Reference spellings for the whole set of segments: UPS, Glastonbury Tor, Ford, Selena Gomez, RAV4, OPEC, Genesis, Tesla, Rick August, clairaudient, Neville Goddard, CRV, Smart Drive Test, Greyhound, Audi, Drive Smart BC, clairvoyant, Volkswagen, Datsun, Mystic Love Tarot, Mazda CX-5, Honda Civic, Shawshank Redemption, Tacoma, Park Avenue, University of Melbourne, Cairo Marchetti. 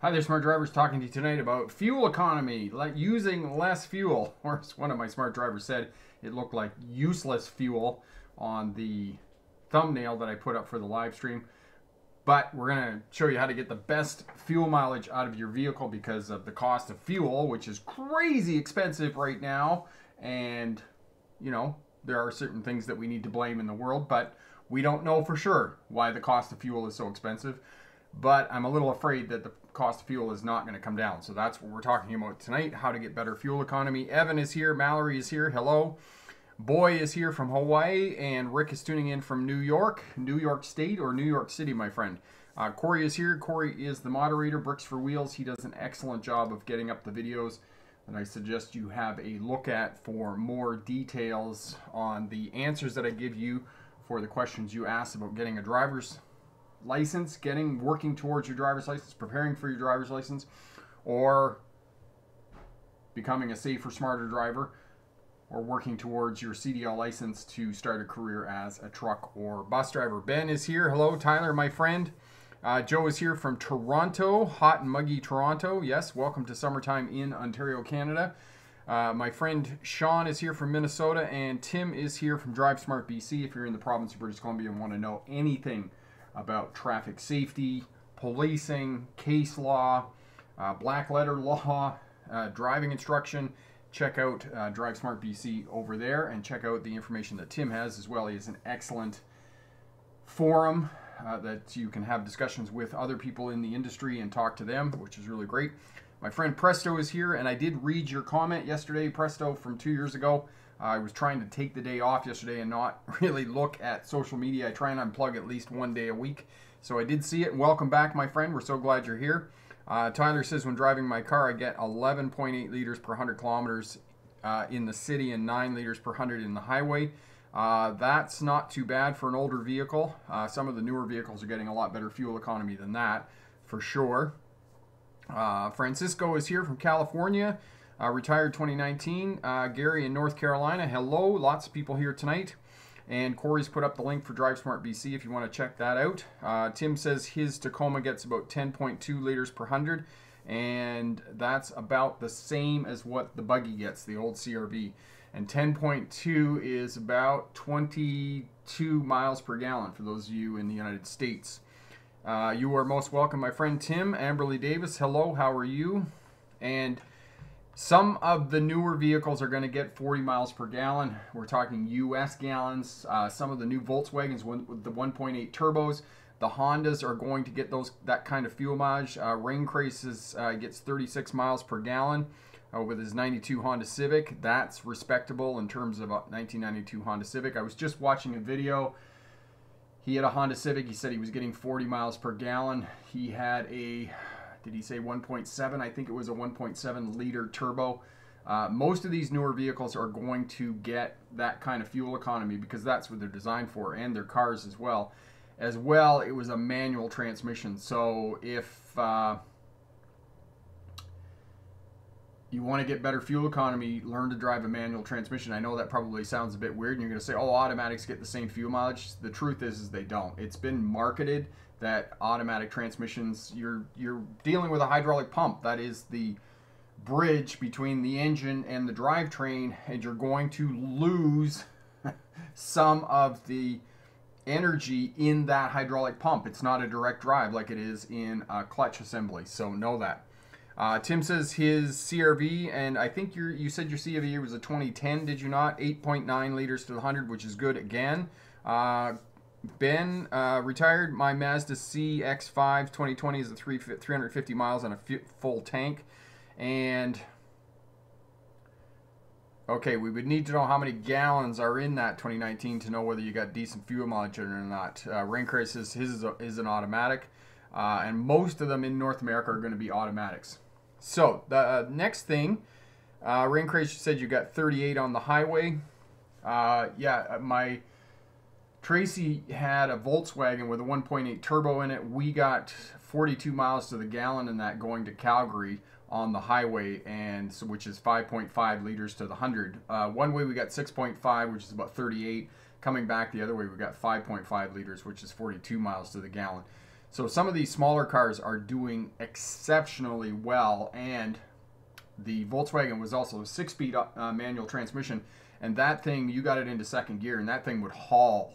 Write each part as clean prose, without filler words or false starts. Hi there, Smart Drivers, talking to you tonight about fuel economy, like using less fuel, or as one of my Smart Drivers said, it looked like useless fuel on the thumbnail that I put up for the live stream. But we're going to show you how to get the best fuel mileage out of your vehicle because of the cost of fuel, which is crazy expensive right now. And, you know, there are certain things that we need to blame in the world, but we don't know for sure why the cost of fuel is so expensive. But I'm a little afraid that the cost of fuel is not going to come down. So that's what we're talking about tonight, how to get better fuel economy. Evan is here. Mallory is here. Hello. Boy is here from Hawaii, and Rick is tuning in from New York, New York State, or New York City, my friend. Corey is here. Corey is the moderator, Bricks for Wheels. He does an excellent job of getting up the videos that I suggest you have a look at for more details on the answers that I give you for the questions you asked about getting a driver's license, working towards your driver's license, preparing for your driver's license, or becoming a safer, smarter driver, or working towards your CDL license to start a career as a truck or bus driver. Ben is here. Hello, Tyler, my friend. Joe is here from Toronto, hot and muggy Toronto. Yes, welcome to summertime in Ontario, Canada. My friend Sean is here from Minnesota, and Tim is here from Drive Smart BC. If you're in the province of British Columbia and want to know anything about traffic safety, policing, case law, black letter law, driving instruction, check out Drive Smart BC over there, and check out the information that Tim has as well. He has an excellent forum that you can have discussions with other people in the industry and talk to them, which is really great. My friend Presto is here, and I did read your comment yesterday, Presto, from 2 years ago. I was trying to take the day off yesterday and not really look at social media. I try and unplug at least one day a week. So I did see it. Welcome back, my friend. We're so glad you're here. Tyler says, when driving my car, I get 11.8 liters per 100 kilometers in the city and 9 liters per 100 in the highway. That's not too bad for an older vehicle. Some of the newer vehicles are getting a lot better fuel economy than that, for sure. Francisco is here from California, retired 2019. Gary in North Carolina, hello. Lots of people here tonight. And Corey's put up the link for Drive Smart BC if you want to check that out. Tim says his Tacoma gets about 10.2 liters per 100, and that's about the same as what the buggy gets, the old CRV. And 10.2 is about 22 miles per gallon for those of you in the United States. You are most welcome, my friend Tim. Amberly Davis, hello, how are you? And some of the newer vehicles are going to get 40 miles per gallon. We're talking US gallons. Some of the new Volkswagens with the 1.8 turbos, the Hondas are going to get that kind of fuel mileage. Raincrace gets 36 miles per gallon with his 92 Honda Civic. That's respectable in terms of a 1992 Honda Civic. I was just watching a video. He had a Honda Civic. He said he was getting 40 miles per gallon. He had a, did he say 1.7? I think it was a 1.7 liter turbo. Most of these newer vehicles are going to get that kind of fuel economy because that's what they're designed for, and their cars as well. As well, it was a manual transmission. So if you want to get better fuel economy, learn to drive a manual transmission. I know that probably sounds a bit weird, and you're going to say, oh, automatics get the same fuel mileage. The truth is they don't. It's been marketed that automatic transmissions, you're dealing with a hydraulic pump. That is the bridge between the engine and the drivetrain, and you're going to lose some of the energy in that hydraulic pump. It's not a direct drive like it is in a clutch assembly, so know that. Tim says his CRV, and I think you said your CRV was a 2010, did you not? 8.9 liters to the 100, which is good again. Ben retired. My Mazda CX-5 2020 is a 350 miles on a full tank. And, okay, we would need to know how many gallons are in that 2019 to know whether you got decent fuel mileage or not. Rancor says his is an automatic. And most of them in North America are going to be automatics. So the next thing, Raincrase said you got 38 on the highway. Yeah, my Tracy had a Volkswagen with a 1.8 turbo in it. We got 42 miles to the gallon in that going to Calgary on the highway, and so, which is 5.5 liters to the 100. One way we got 6.5, which is about 38. Coming back the other way, we've got 5.5 liters, which is 42 miles to the gallon. So some of these smaller cars are doing exceptionally well, and the Volkswagen was also a 6-speed manual transmission, and that thing, you got it into second gear, and that thing would haul.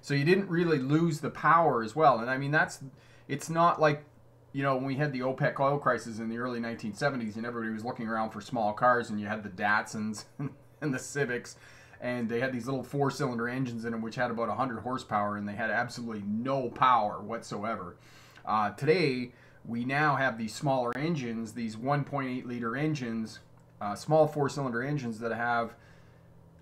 So you didn't really lose the power as well. And I mean, that's, it's not like, you know, when we had the OPEC oil crisis in the early 1970s and everybody was looking around for small cars, and you had the Datsuns and the Civics, and they had these little 4-cylinder engines in them which had about 100 horsepower, and they had absolutely no power whatsoever. Today, we now have these smaller engines, these 1.8 liter engines, small 4-cylinder engines that have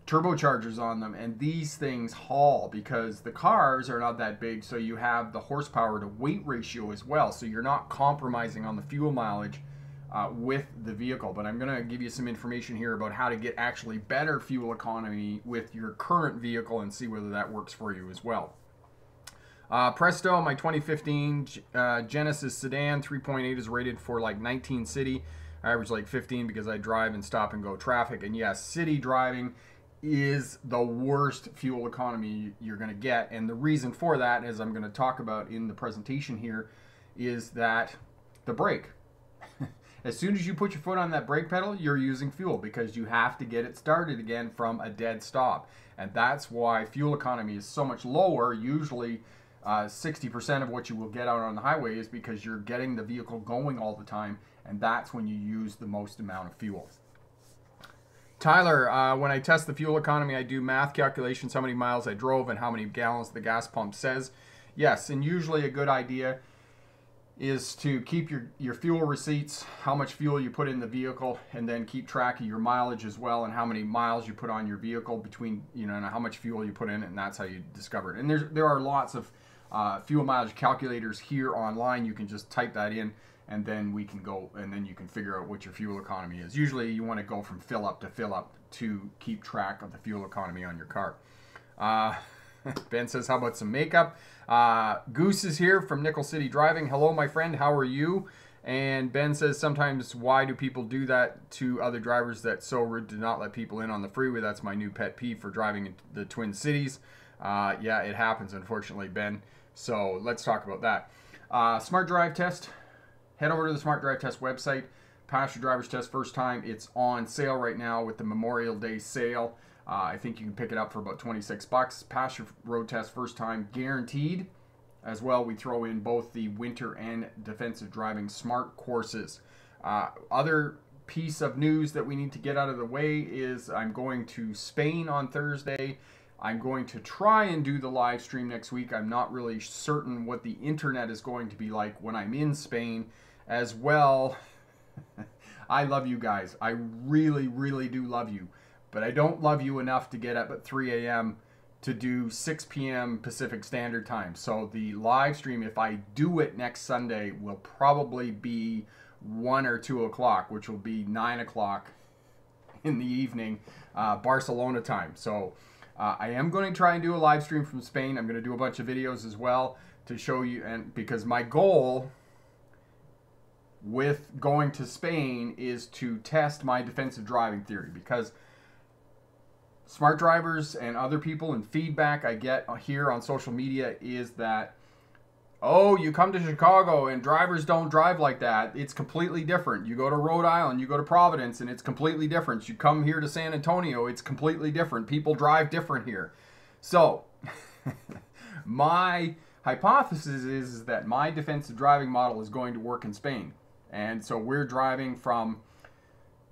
turbochargers on them, and these things haul because the cars are not that big, so you have the horsepower to weight ratio as well, so you're not compromising on the fuel mileage with the vehicle. But I'm going to give you some information here about how to get actually better fuel economy with your current vehicle and see whether that works for you as well. Presto, my 2015 Genesis sedan, 3.8 is rated for like 19 city. I average like 15 because I drive in stop and go traffic, and yes, city driving is the worst fuel economy you're going to get. And the reason for that, as I'm going to talk about in the presentation here, is that the brake. As soon as you put your foot on that brake pedal, you're using fuel because you have to get it started again from a dead stop. And that's why fuel economy is so much lower. Usually 60% of what you will get out on the highway is because you're getting the vehicle going all the time, and that's when you use the most amount of fuel. Tyler, when I test the fuel economy, I do math calculations, how many miles I drove and how many gallons the gas pump says. Yes, and usually a good idea is to keep your fuel receipts, how much fuel you put in the vehicle, and then keep track of your mileage as well, and how many miles you put on your vehicle between, you know, and how much fuel you put in it, and that's how you discover it. And there are lots of fuel mileage calculators here online. You can just type that in, and then we can go, and then you can figure out what your fuel economy is. Usually you want to go from fill up to keep track of the fuel economy on your car. Ben says, how about some makeup? Goose is here from Nickel City Driving. Hello, my friend, how are you? And Ben says, sometimes why do people do that to other drivers? That's so rude to not let people in on the freeway. That's my new pet peeve for driving in the Twin Cities. Yeah, it happens, unfortunately, Ben. So let's talk about that. Smart Drive Test. Head over to the Smart Drive Test website, pass your driver's test first time. It's on sale right now with the Memorial Day sale. I think you can pick it up for about 26 bucks. Pass your road test first time, guaranteed. As well, we throw in both the winter and defensive driving smart courses. Other piece of news that we need to get out of the way is I'm going to Spain on Thursday. I'm going to try and do the live stream next week. I'm not really certain what the internet is going to be like when I'm in Spain as well. I love you guys. I really, really do love you. But I don't love you enough to get up at 3 a.m. to do 6 p.m. Pacific Standard Time. So the live stream, if I do it next Sunday, will probably be 1 or 2 o'clock, which will be 9 o'clock in the evening, Barcelona time. So I am going to try and do a live stream from Spain. I'm going to do a bunch of videos as well to show you, and because my goal with going to Spain is to test my defensive driving theory, because smart drivers and other people and feedback I get here on social media is that, oh, you come to Chicago and drivers don't drive like that. It's completely different. You go to Rhode Island, you go to Providence, and it's completely different. You come here to San Antonio, it's completely different. People drive different here. So my hypothesis is that my defensive driving model is going to work in Spain. And so we're driving from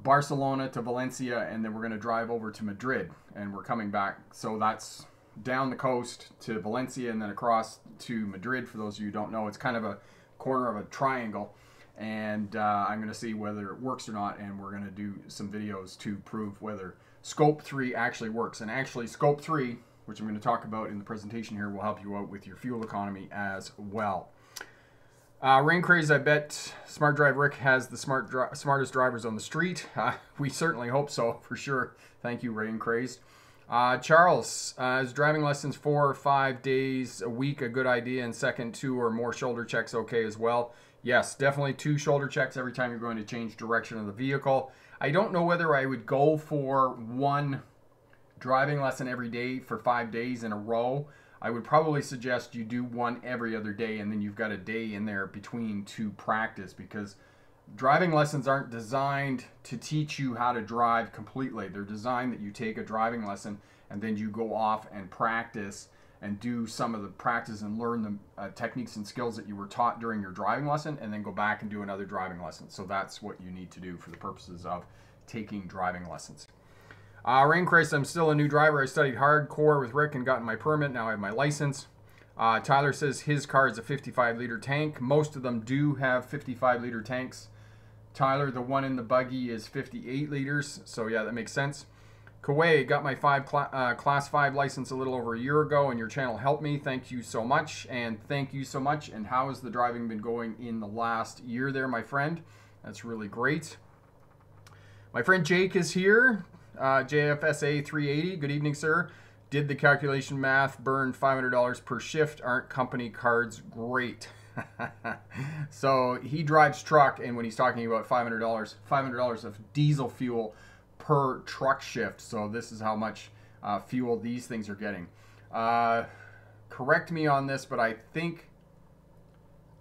Barcelona to Valencia, and then we're going to drive over to Madrid, and we're coming back. So that's down the coast to Valencia and then across to Madrid. For those of you who don't know, it's kind of a corner of a triangle, and I'm going to see whether it works or not, and we're going to do some videos to prove whether Scope 3 actually works. And actually Scope 3, which I'm going to talk about in the presentation here, will help you out with your fuel economy as well. Rain Craze, I bet Smart Drive Rick has the smartest drivers on the street. We certainly hope so, for sure. Thank you, Rain Craze. Charles, is driving lessons 4 or 5 days a week a good idea, and second 2 or more shoulder checks okay as well? Yes, definitely 2 shoulder checks every time you're going to change direction of the vehicle. I don't know whether I would go for one driving lesson every day for 5 days in a row, I would probably suggest you do one every other day, and then you've got a day in there between to practice, because driving lessons aren't designed to teach you how to drive completely. They're designed that you take a driving lesson and then you go off and practice and do some of the practice and learn the techniques and skills that you were taught during your driving lesson, and then go back and do another driving lesson. So that's what you need to do for the purposes of taking driving lessons. Raincrest, I'm still a new driver. I studied hardcore with Rick and gotten my permit. Now I have my license. Tyler says his car is a 55-liter tank. Most of them do have 55-liter tanks. Tyler, the one in the buggy is 58 liters. So yeah, that makes sense. Kawai, got my class 5 license a little over a year ago, and your channel helped me. Thank you so much, and thank you so much. And how has the driving been going in the last year there, my friend? That's really great. My friend Jake is here. JFSA 380. Good evening, sir. Did the calculation math, burned $500 per shift. Aren't company cards great? So he drives truck, and when he's talking about $500 of diesel fuel per truck shift. So this is how much fuel these things are getting. Correct me on this, but I think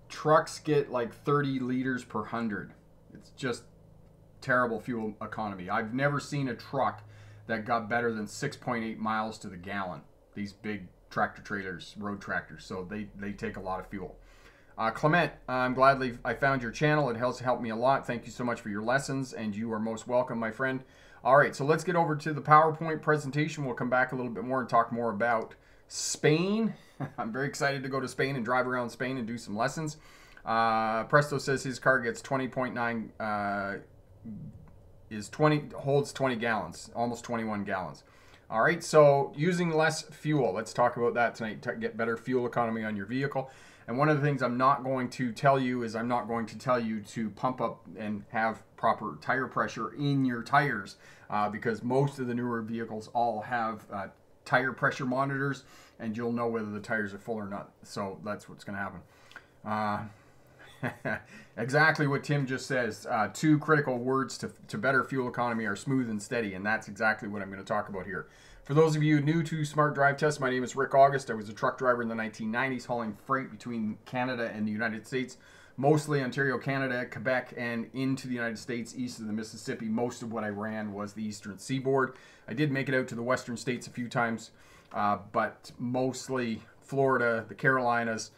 trucks get like 30 liters per hundred. It's just terrible fuel economy. I've never seen a truck that got better than 6.8 miles to the gallon. These big tractor trailers, road tractors, so they take a lot of fuel. Clement, I'm glad I found your channel. It has helped me a lot. Thank you so much for your lessons, and you are most welcome, my friend. All right, so let's get over to the PowerPoint presentation. We'll come back a little bit more and talk more about Spain. I'm very excited to go to Spain and drive around Spain and do some lessons. Presto says his car gets 20.9 holds 20 gallons, almost 21 gallons. All right, so using less fuel. Let's talk about that tonight. Get better fuel economy on your vehicle. And one of the things I'm not going to tell you is I'm not going to tell you to pump up and have proper tire pressure in your tires, because most of the newer vehicles all have tire pressure monitors, and you'll know whether the tires are full or not. So that's what's going to happen. Exactly what Tim just says. Two critical words to better fuel economy are smooth and steady, and that's exactly what I'm going to talk about here. For those of you new to Smart Drive Test, my name is Rick August. I was a truck driver in the 1990s, hauling freight between Canada and the United States, mostly Ontario, Canada, Quebec, and into the United States, east of the Mississippi. Most of what I ran was the eastern seaboard. I did make it out to the western states a few times, but mostly Florida, the Carolinas,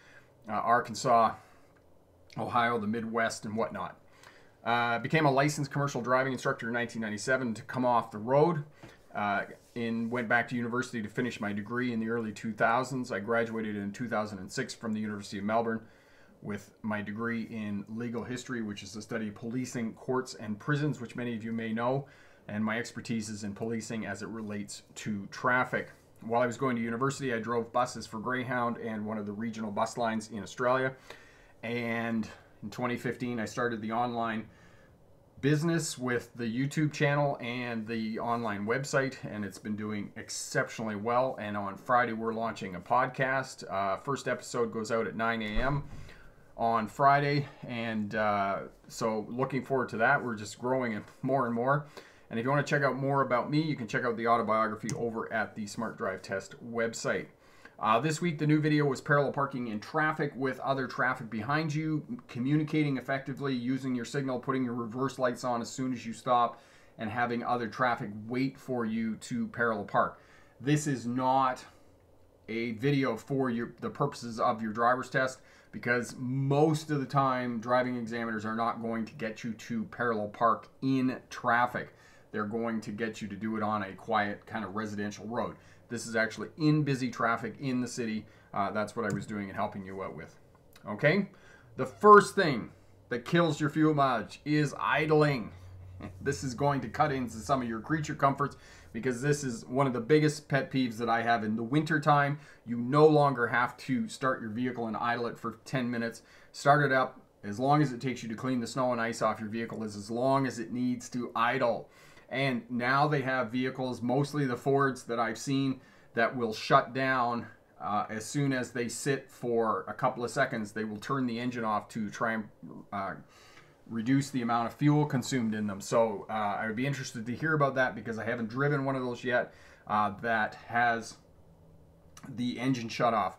Arkansas, Ohio, the Midwest, and whatnot. Became a licensed commercial driving instructor in 1997 to come off the road, and went back to university to finish my degree in the early 2000s. I graduated in 2006 from the University of Melbourne with my degree in legal history, which is the study of policing, courts, and prisons, which many of you may know, and my expertise is in policing as it relates to traffic. While I was going to university, I drove buses for Greyhound and one of the regional bus lines in Australia. And in 2015, I started the online business with the YouTube channel and the online website, and it's been doing exceptionally well. And on Friday, we're launching a podcast. First episode goes out at 9 a.m. on Friday, and so looking forward to that. We're just growing and more. And if you want to check out more about me, you can check out the autobiography over at the Smart Drive Test website. This week, the new video was parallel parking in traffic with other traffic behind you, communicating effectively, using your signal, putting your reverse lights on as soon as you stop, and having other traffic wait for you to parallel park. This is not a video for the purposes of your driver's test, because most of the time, driving examiners are not going to get you to parallel park in traffic. They're going to get you to do it on a quiet kind of residential road. This is actually in busy traffic in the city. That's what I was doing and helping you out with. Okay? The first thing that kills your fuel mileage is idling. This is going to cut into some of your creature comforts, because this is one of the biggest pet peeves that I have in the winter time. You no longer have to start your vehicle and idle it for 10 minutes. Start it up. As long as it takes you to clean the snow and ice off your vehicle is as long as it needs to idle. And now they have vehicles, mostly the Fords that I've seen, that will shut down as soon as they sit for a couple of seconds. They will turn the engine off to try and reduce the amount of fuel consumed in them. So I would be interested to hear about that, because I haven't driven one of those yet. that has the engine shut off.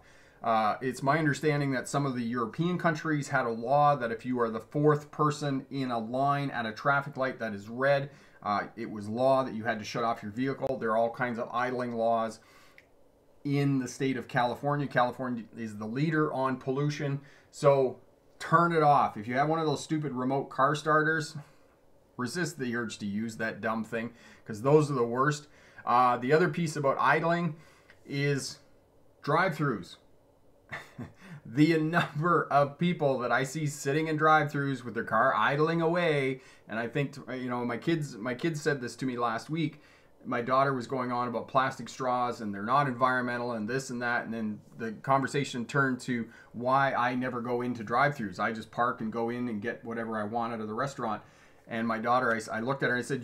It's my understanding that some of the European countries had a law that if you are the fourth person in a line at a traffic light that is red, it was law that you had to shut off your vehicle. There are all kinds of idling laws in the state of California. California is the leader on pollution, so turn it off. If you have one of those stupid remote car starters, resist the urge to use that dumb thing, because those are the worst. The other piece about idling is drive-thrus. The number of people that I see sitting in drive-thrus with their car idling away, and I think, you know, my kids said this to me last week. My daughter was going on about plastic straws and they're not environmental and this and that, and then the conversation turned to why I never go into drive-thrus. I just park and go in and get whatever I want out of the restaurant. And my daughter, I looked at her and I said,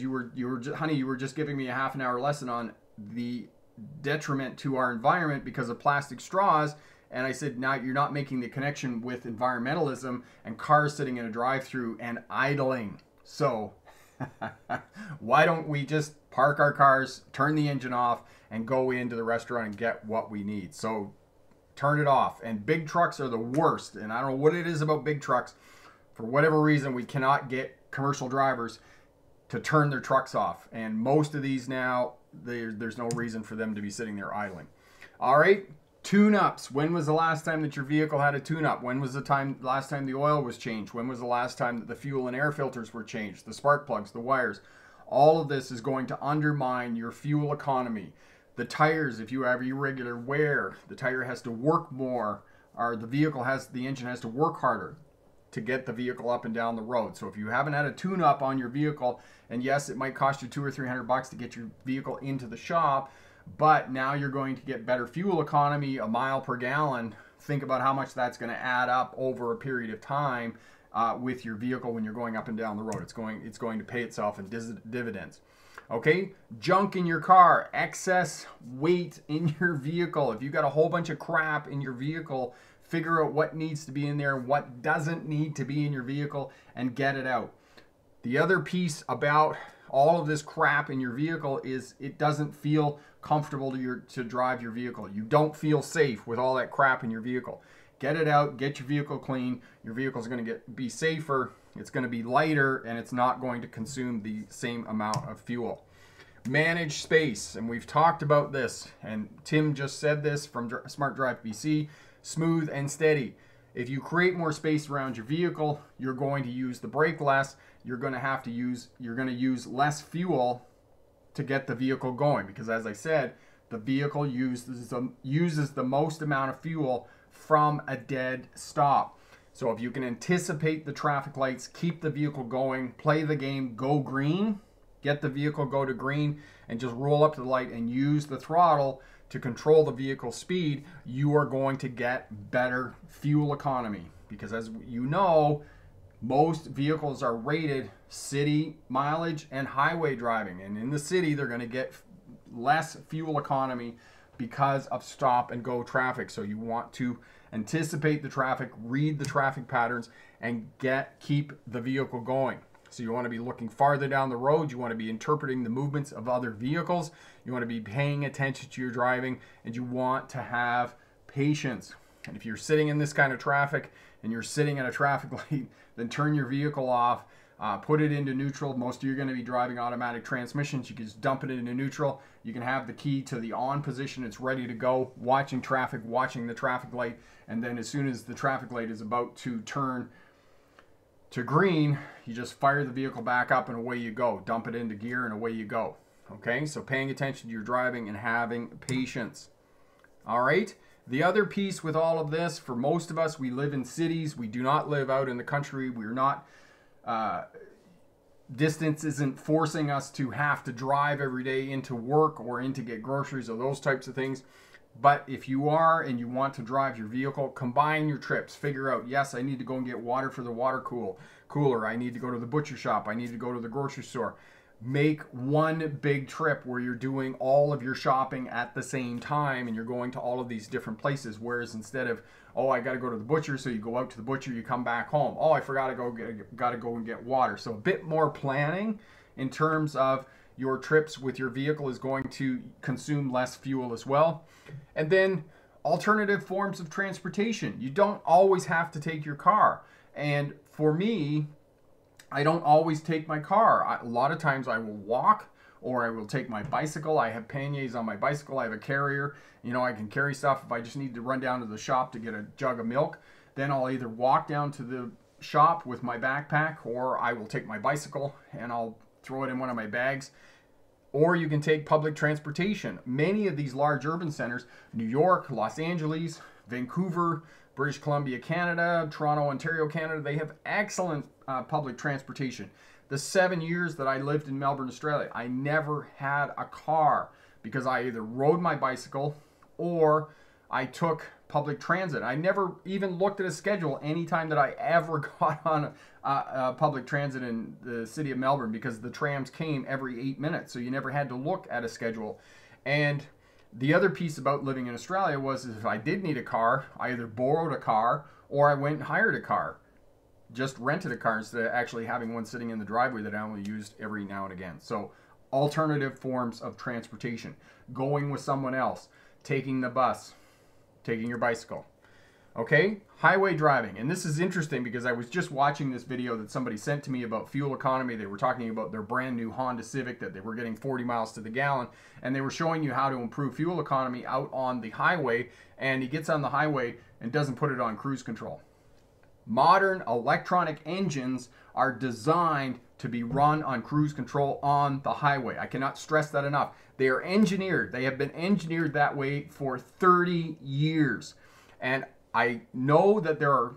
"Honey, you were just giving me a half an hour lesson on the detriment to our environment because of plastic straws." And I said, now you're not making the connection with environmentalism and cars sitting in a drive-thru and idling. So why don't we just park our cars, turn the engine off, and go into the restaurant and get what we need? So turn it off. And big trucks are the worst. And I don't know what it is about big trucks. For whatever reason, we cannot get commercial drivers to turn their trucks off. And most of these now, there's no reason for them to be sitting there idling. All right. Tune-ups. When was the last time that your vehicle had a tune-up? When was the last time the oil was changed? When was the last time that the fuel and air filters were changed? The spark plugs, the wires. All of this is going to undermine your fuel economy. The tires, if you have irregular wear, the tire has to work more, or the engine has to work harder to get the vehicle up and down the road. So if you haven't had a tune-up on your vehicle, and yes, it might cost you $200 or $300 to get your vehicle into the shop, but now you're going to get better fuel economy, a mile per gallon. Think about how much that's going to add up over a period of time with your vehicle when you're going up and down the road. It's going to pay itself in dividends. Okay, junk in your car, excess weight in your vehicle. If you've got a whole bunch of crap in your vehicle, figure out what needs to be in there, what doesn't need to be in your vehicle, and get it out. The other piece about all of this crap in your vehicle is it doesn't feel comfortable to drive your vehicle. You don't feel safe with all that crap in your vehicle. Get it out, get your vehicle clean. Your vehicle's going to be safer, it's going to be lighter, and it's not going to consume the same amount of fuel. Manage space, and we've talked about this, and Tim just said this from Smart Drive BC, smooth and steady. If you create more space around your vehicle, you're going to use the brake less. You're going to use less fuel to get the vehicle going, because as I said, the vehicle uses the most amount of fuel from a dead stop. So if you can anticipate the traffic lights, keep the vehicle going, play the game, go green, get the vehicle go to green, and just roll up to the light and use the throttle to control the vehicle speed, you are going to get better fuel economy. Because as you know, most vehicles are rated city mileage and highway driving, and in the city they're going to get less fuel economy because of stop and go traffic. So you want to anticipate the traffic, read the traffic patterns, and keep the vehicle going. So you want to be looking farther down the road, you want to be interpreting the movements of other vehicles, you want to be paying attention to your driving, and you want to have patience. And if you're sitting in this kind of traffic and you're sitting at a traffic light, then turn your vehicle off, put it into neutral. Most of you are going to be driving automatic transmissions. You can just dump it into neutral. You can have the key to the on position. It's ready to go, watching traffic, watching the traffic light. And then as soon as the traffic light is about to turn to green, you just fire the vehicle back up and away you go. Dump it into gear and away you go. Okay, so paying attention to your driving and having patience. All right. The other piece with all of this, for most of us, we live in cities. We do not live out in the country. We're not, distance isn't forcing us to have to drive every day into work or in to get groceries or those types of things. But if you are and you want to drive your vehicle, combine your trips. Figure out, yes, I need to go and get water for the water cooler. I need to go to the butcher shop. I need to go to the grocery store. Make one big trip where you're doing all of your shopping at the same time and you're going to all of these different places. Whereas instead of, oh, I got to go to the butcher, so you go out to the butcher, you come back home. Oh, I forgot to go and get water. So a bit more planning in terms of your trips with your vehicle is going to consume less fuel as well. And then alternative forms of transportation. You don't always have to take your car. And for me, I don't always take my car. A lot of times I will walk, or I will take my bicycle. I have panniers on my bicycle. I have a carrier. You know, I can carry stuff. If I just need to run down to the shop to get a jug of milk, then I'll either walk down to the shop with my backpack, or I will take my bicycle and I'll throw it in one of my bags. Or you can take public transportation. Many of these large urban centers, New York, Los Angeles, Vancouver, British Columbia, Canada, Toronto, Ontario, Canada, they have excellent public transportation. The 7 years that I lived in Melbourne, Australia, I never had a car because I either rode my bicycle or I took public transit. I never even looked at a schedule anytime that I ever got on public transit in the city of Melbourne, because the trams came every 8 minutes, so you never had to look at a schedule. And the other piece about living in Australia was if I did need a car, I either borrowed a car or I went and hired a car. Just rented a car instead of actually having one sitting in the driveway that I only used every now and again. So alternative forms of transportation, going with someone else, taking the bus, taking your bicycle. Okay, highway driving. And this is interesting because I was just watching this video that somebody sent to me about fuel economy. They were talking about their brand new Honda Civic that they were getting 40 miles to the gallon, and they were showing you how to improve fuel economy out on the highway, and he gets on the highway and doesn't put it on cruise control. Modern electronic engines are designed to be run on cruise control on the highway. I cannot stress that enough. They are engineered. They have been engineered that way for 30 years. And I know that there are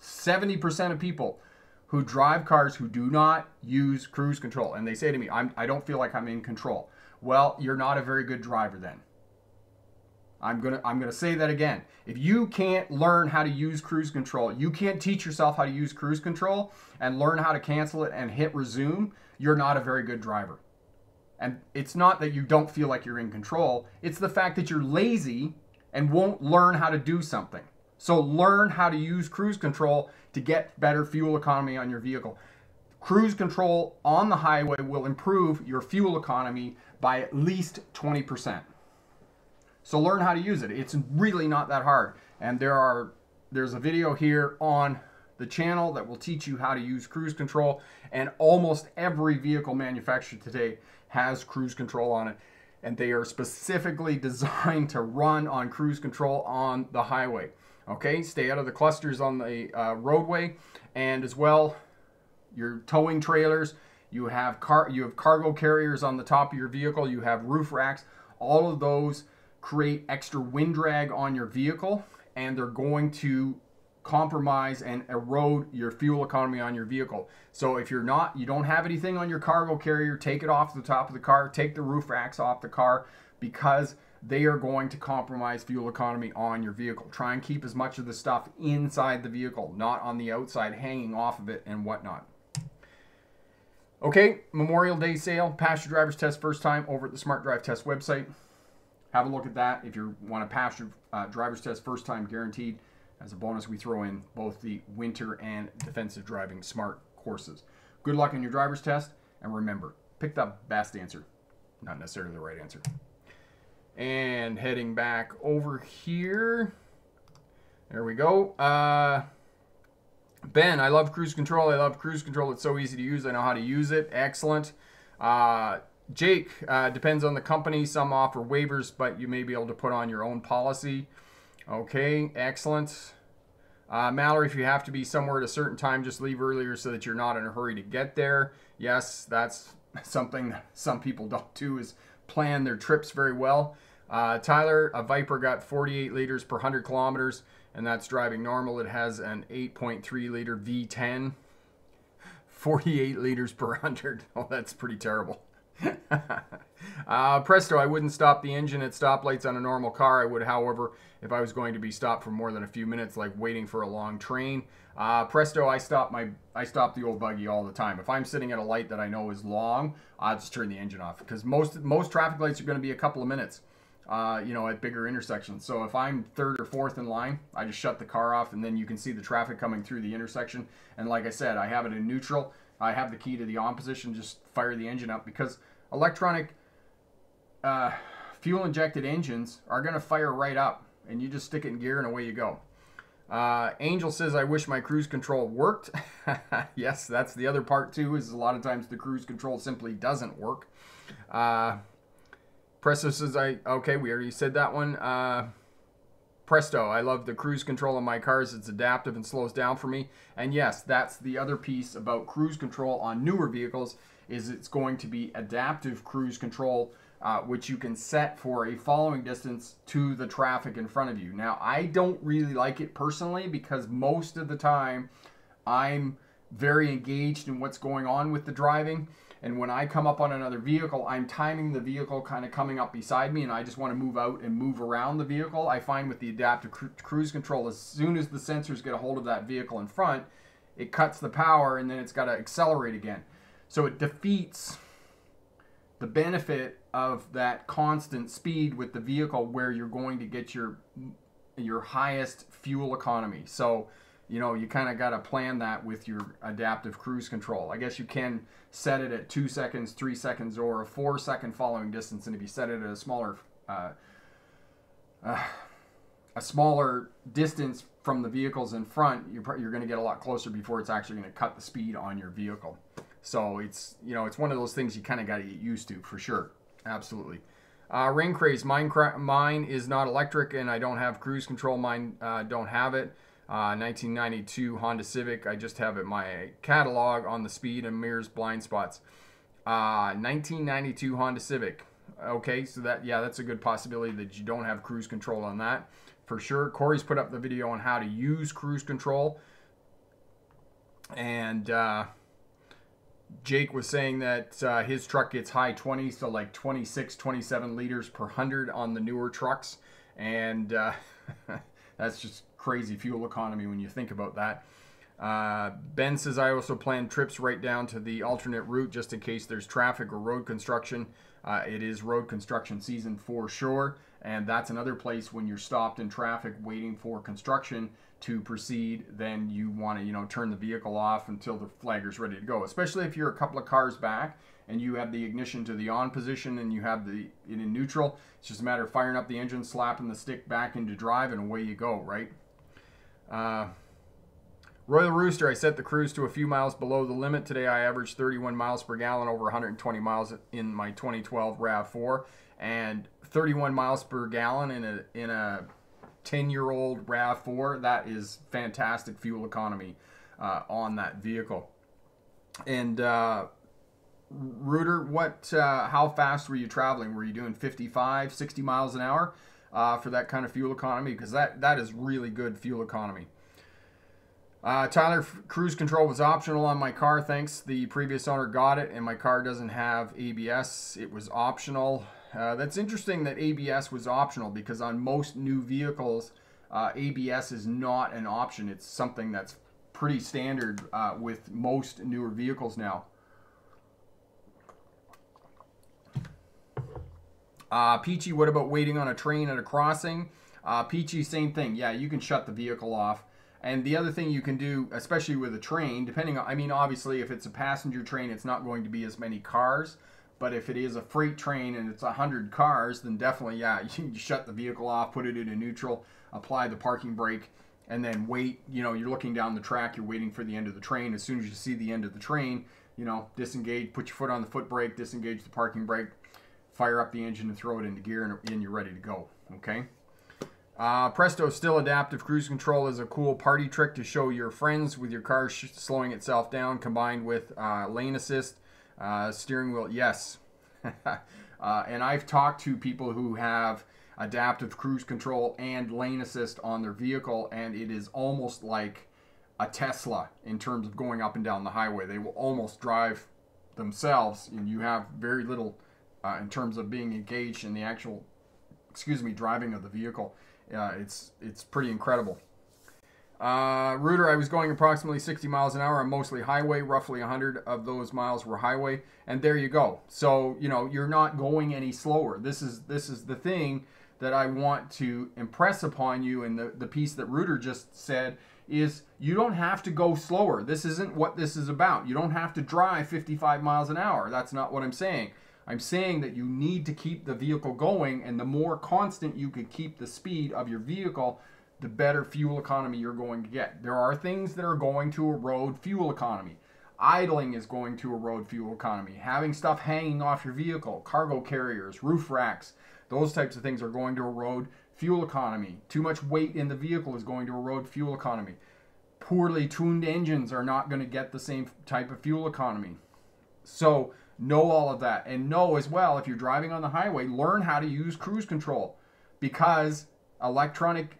70% of people who drive cars who do not use cruise control. And they say to me, I don't feel like I'm in control. Well, you're not a very good driver then. I'm gonna say that again. If you can't learn how to use cruise control, you can't teach yourself how to use cruise control and learn how to cancel it and hit resume, you're not a very good driver. And it's not that you don't feel like you're in control, it's the fact that you're lazy and won't learn how to do something. So learn how to use cruise control to get better fuel economy on your vehicle. Cruise control on the highway will improve your fuel economy by at least 20%. So learn how to use it. It's really not that hard. And there's a video here on the channel that will teach you how to use cruise control. And almost every vehicle manufactured today has cruise control on it. And they are specifically designed to run on cruise control on the highway. Okay, stay out of the clusters on the roadway. And as well, your towing trailers, you have cargo carriers on the top of your vehicle, you have roof racks, all of those create extra wind drag on your vehicle, and they're going to compromise and erode your fuel economy on your vehicle. So if you don't have anything on your cargo carrier, take it off the top of the car, take the roof racks off the car, because they are going to compromise fuel economy on your vehicle. Try and keep as much of the stuff inside the vehicle, not on the outside hanging off of it and whatnot. Okay, Memorial Day sale, pass your driver's test first time over at the Smart Drive Test website. Have a look at that if you want to pass your driver's test first time guaranteed. As a bonus, we throw in both the winter and defensive driving smart courses. Good luck on your driver's test, and remember, pick the best answer, not necessarily the right answer. And heading back over here, there we go. Ben, I love cruise control. I love cruise control. It's so easy to use. I know how to use it. Excellent. Jake, depends on the company. Some offer waivers, but you may be able to put on your own policy. Okay, excellent. Mallory, if you have to be somewhere at a certain time, just leave earlier so that you're not in a hurry to get there. Yes, that's something that some people don't do, is plan their trips very well. Tyler, a Viper got 48 liters per 100 kilometers, and that's driving normal. It has an 8.3 liter V10. 48 liters per 100. Oh, that's pretty terrible. Presto, I wouldn't stop the engine at stoplights on a normal car. I would, however, if I was going to be stopped for more than a few minutes, like waiting for a long train. Presto, I stop the old buggy all the time. If I'm sitting at a light that I know is long, I'll just turn the engine off, because most traffic lights are going to be a couple of minutes, you know, at bigger intersections. So if I'm third or fourth in line, I just shut the car off, and then you can see the traffic coming through the intersection. And like I said, I have it in neutral. I have the key to the on position, just fire the engine up, because electronic fuel injected engines are going to fire right up, and you just stick it in gear and away you go. Angel says, I wish my cruise control worked. Yes, that's the other part too, is a lot of times the cruise control simply doesn't work. Presto says, okay, we already said that one. Presto, I love the cruise control on my cars. It's adaptive and slows down for me. And yes, that's the other piece about cruise control on newer vehicles, is it's going to be adaptive cruise control, which you can set for a following distance to the traffic in front of you. Now, I don't really like it personally, because most of the time I'm very engaged in what's going on with the driving. And when I come up on another vehicle, I'm timing the vehicle kind of coming up beside me, and I just want to move out and move around the vehicle. I find with the adaptive cruise control, as soon as the sensors get a hold of that vehicle in front, it cuts the power and then it's got to accelerate again. So it defeats the benefit of that constant speed with the vehicle, where you're going to get your highest fuel economy. So, you know, you kind of got to plan that with your adaptive cruise control. I guess you can set it at 2 seconds, 3 seconds, or a 4 second following distance. And if you set it at a smaller distance from the vehicles in front, you're going to get a lot closer before it's actually going to cut the speed on your vehicle. So it's, you know, it's one of those things you kind of got to get used to, for sure. Absolutely. Rain Craze, mine is not electric and I don't have cruise control. Mine don't have it. 1992 Honda Civic. I just have it in my catalog on the speed and mirrors blind spots. 1992 Honda Civic. Okay, so that, yeah, that's a good possibility that you don't have cruise control on that, for sure. Corey's put up the video on how to use cruise control, and Jake was saying that his truck gets high 20s, so like 26, 27 liters per 100 on the newer trucks, and that's just crazy fuel economy when you think about that. Ben says, I also plan trips right down to the alternate route just in case there's traffic or road construction. It is road construction season for sure, and that's another place when you're stopped in traffic waiting for construction to proceed, then you want to, you know, turn the vehicle off until the flagger's ready to go, especially if you're a couple of cars back and you have the ignition to the on position and you have the it in neutral. It's just a matter of firing up the engine, slapping the stick back into drive, and away you go, right? Royal Rooster, I set the cruise to a few miles below the limit. Today I averaged 31 miles per gallon over 120 miles in my 2012 RAV4, and 31 miles per gallon in a 10-year-old RAV4, that is fantastic fuel economy on that vehicle. And Rooter, what how fast were you traveling? Were you doing 55, 60 miles an hour? For that kind of fuel economy, because that is really good fuel economy. Tyler, cruise control was optional on my car. Thanks, the previous owner got it, and my car doesn't have ABS. It was optional. That's interesting that ABS was optional, because on most new vehicles, ABS is not an option. It's something that's pretty standard with most newer vehicles now. Peachy, what about waiting on a train at a crossing? Peachy, same thing. Yeah, you can shut the vehicle off. And the other thing you can do, especially with a train, depending on, I mean, obviously, if it's a passenger train, it's not going to be as many cars. But if it is a freight train and it's 100 cars, then definitely, yeah, you can shut the vehicle off, put it in a neutral, apply the parking brake, and then wait. You know, you're looking down the track, you're waiting for the end of the train. As soon as you see the end of the train, you know, disengage, put your foot on the foot brake, disengage the parking brake, fire up the engine and throw it into gear, and you're ready to go. Okay. Presto, still adaptive cruise control is a cool party trick to show your friends with your car slowing itself down, combined with lane assist, steering wheel. Yes. And I've talked to people who have adaptive cruise control and lane assist on their vehicle, and it is almost like a Tesla in terms of going up and down the highway. They will almost drive themselves, and you have very little in terms of being engaged in the actual, excuse me, driving of the vehicle. It's pretty incredible. Rooter, I was going approximately 60 miles an hour on mostly highway. Roughly 100 of those miles were highway, and there you go. So, you know, you're not going any slower. This is the thing that I want to impress upon you, and the piece that Rooter just said is you don't have to go slower. This isn't what this is about. You don't have to drive 55 miles an hour. That's not what I'm saying. I'm saying that you need to keep the vehicle going, and the more constant you could keep the speed of your vehicle, the better fuel economy you're going to get. There are things that are going to erode fuel economy. Idling is going to erode fuel economy. Having stuff hanging off your vehicle, cargo carriers, roof racks, those types of things are going to erode fuel economy. Too much weight in the vehicle is going to erode fuel economy. Poorly tuned engines are not going to get the same type of fuel economy. So know all of that, and know as well, if you're driving on the highway, learn how to use cruise control, because electronic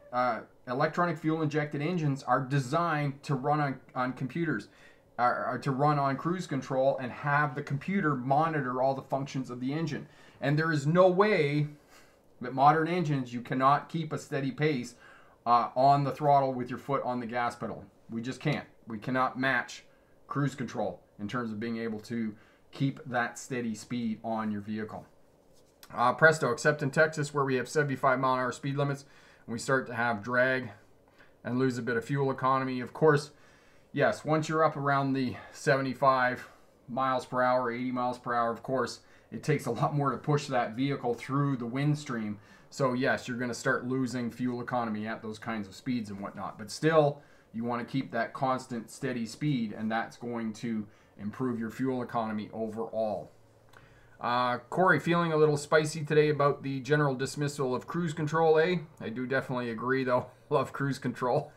fuel injected engines are designed to run on computers, or to run on cruise control, and have the computer monitor all the functions of the engine. And there is no way that modern engines, you cannot keep a steady pace on the throttle with your foot on the gas pedal. We just can't. We cannot match cruise control in terms of being able to keep that steady speed on your vehicle. Presto, except in Texas where we have 75-mile-an-hour speed limits, and we start to have drag and lose a bit of fuel economy. Of course, yes, once you're up around the 75 miles per hour, 80 miles per hour, of course, it takes a lot more to push that vehicle through the wind stream. So yes, you're going to start losing fuel economy at those kinds of speeds and whatnot. But still, you want to keep that constant, steady speed, and that's going to improve your fuel economy overall. Corey, feeling a little spicy today about the general dismissal of cruise control, eh? I do definitely agree, though. Love cruise control.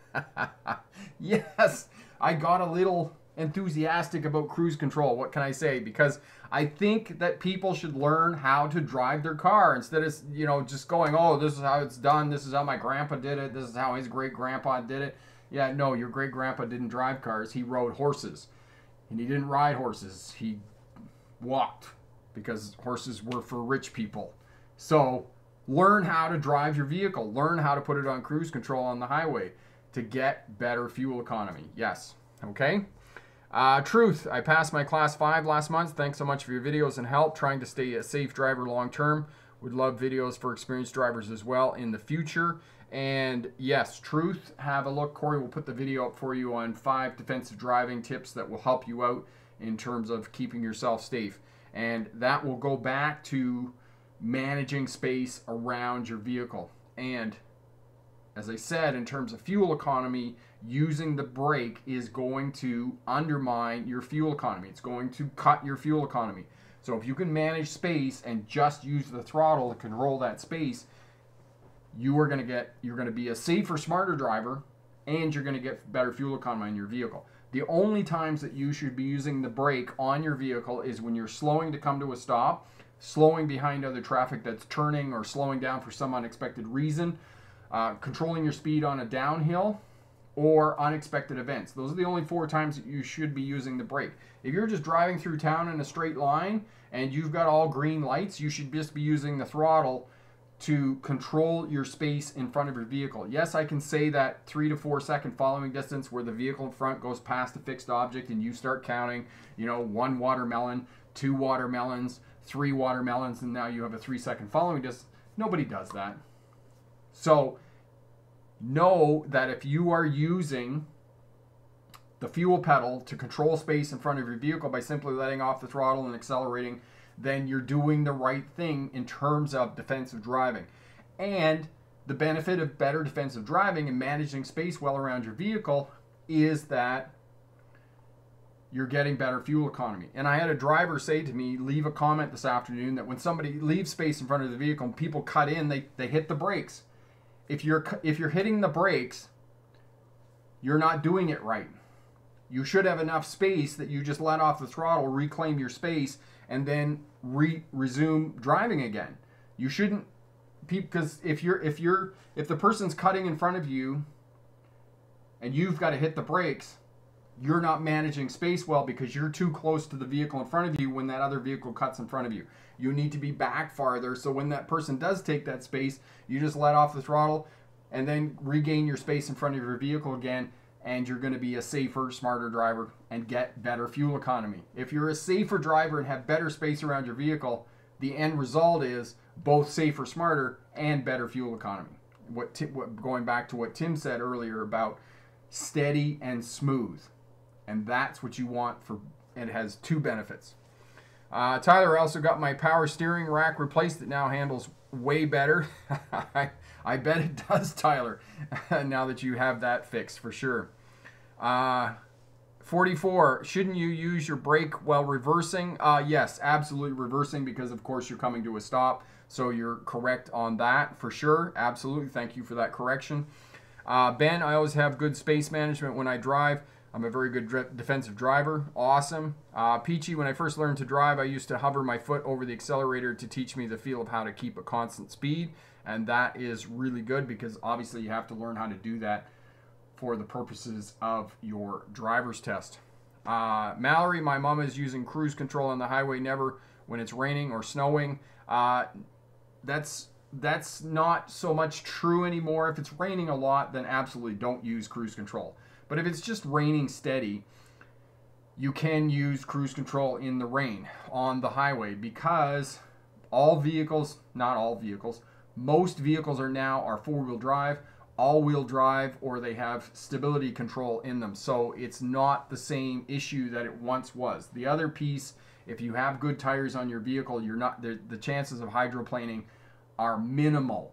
Yes, I got a little enthusiastic about cruise control. What can I say? Because I think that people should learn how to drive their car instead of, you know, just going, oh, this is how it's done. This is how my grandpa did it. This is how his great grandpa did it. Yeah, no, your great grandpa didn't drive cars. He rode horses, and he didn't ride horses. He walked, because horses were for rich people. So learn how to drive your vehicle. Learn how to put it on cruise control on the highway to get better fuel economy. Yes. Okay. Truth, I passed my class 5 last month. Thanks so much for your videos and help. Trying to stay a safe driver long term. Would love videos for experienced drivers as well in the future. And yes, Truth, have a look. Corey will put the video up for you on 5 defensive driving tips that will help you out in terms of keeping yourself safe. And that will go back to managing space around your vehicle. And as I said, in terms of fuel economy, using the brake is going to undermine your fuel economy. It's going to cut your fuel economy. So if you can manage space and just use the throttle to control that space, you're going to be a safer, smarter driver, and you're going to get better fuel economy in your vehicle. The only times that you should be using the brake on your vehicle is when you're slowing to come to a stop, slowing behind other traffic that's turning, or slowing down for some unexpected reason, controlling your speed on a downhill, or unexpected events. Those are the only 4 times that you should be using the brake. If you're just driving through town in a straight line and you've got all green lights, you should just be using the throttle to control your space in front of your vehicle. Yes, I can say that 3 to 4 second following distance where the vehicle in front goes past a fixed object and you start counting, you know, 1 watermelon, 2 watermelons, 3 watermelons, and now you have a 3-second following distance. Nobody does that. So know that if you are using the fuel pedal to control space in front of your vehicle by simply letting off the throttle and accelerating, then you're doing the right thing in terms of defensive driving. And the benefit of better defensive driving and managing space well around your vehicle is that you're getting better fuel economy. And I had a driver say to me, leave a comment this afternoon, that when somebody leaves space in front of the vehicle and people cut in, they hit the brakes. If you're hitting the brakes, you're not doing it right. You should have enough space that you just let off the throttle, reclaim your space, and then resume driving again. You shouldn't, because if the person's cutting in front of you and you've got to hit the brakes, you're not managing space well because you're too close to the vehicle in front of you when that other vehicle cuts in front of you. You need to be back farther, so when that person does take that space, you just let off the throttle and then regain your space in front of your vehicle again, and you're going to be a safer, smarter driver and get better fuel economy. If you're a safer driver and have better space around your vehicle, the end result is both safer, smarter, and better fuel economy. Going back to what Tim said earlier about steady and smooth, and that's what you want. And it has 2 benefits. Tyler also got my power steering rack replaced. It now handles way better. I bet it does, Tyler, now that you have that fixed for sure. 44, shouldn't you use your brake while reversing? Yes, absolutely reversing, because of course you're coming to a stop. So you're correct on that for sure. Absolutely. Thank you for that correction. Ben, I always have good space management when I drive. I'm a very good defensive driver. Awesome. Peachy, when I first learned to drive, I used to hover my foot over the accelerator to teach me the feel of how to keep a constant speed. And that is really good, because obviously you have to learn how to do that for the purposes of your driver's test. Mallory, my mom is using cruise control on the highway, never when it's raining or snowing. That's not so much true anymore. If it's raining a lot, then absolutely don't use cruise control. But if it's just raining steady, you can use cruise control in the rain on the highway, because all vehicles, not all vehicles, most vehicles are now four-wheel drive, all-wheel drive, or they have stability control in them. So it's not the same issue that it once was. The other piece, if you have good tires on your vehicle, you're not, the chances of hydroplaning are minimal.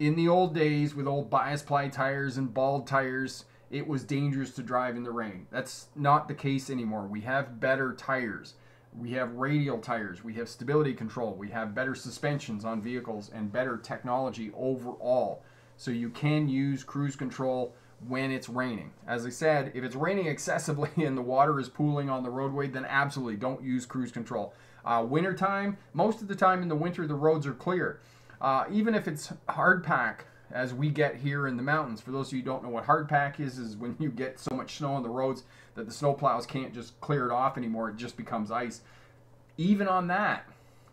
In the old days, with old bias ply tires and bald tires, it was dangerous to drive in the rain. That's not the case anymore. We have better tires. We have radial tires. We have stability control. We have better suspensions on vehicles and better technology overall. So you can use cruise control when it's raining. As I said, if it's raining excessively and the water is pooling on the roadway, then absolutely don't use cruise control. Wintertime, most of the time in the winter, the roads are clear. Even if it's hardpack, as we get here in the mountains. For those of you who don't know what hardpack is when you get so much snow on the roads that the snow plows can't just clear it off anymore. It just becomes ice. Even on that,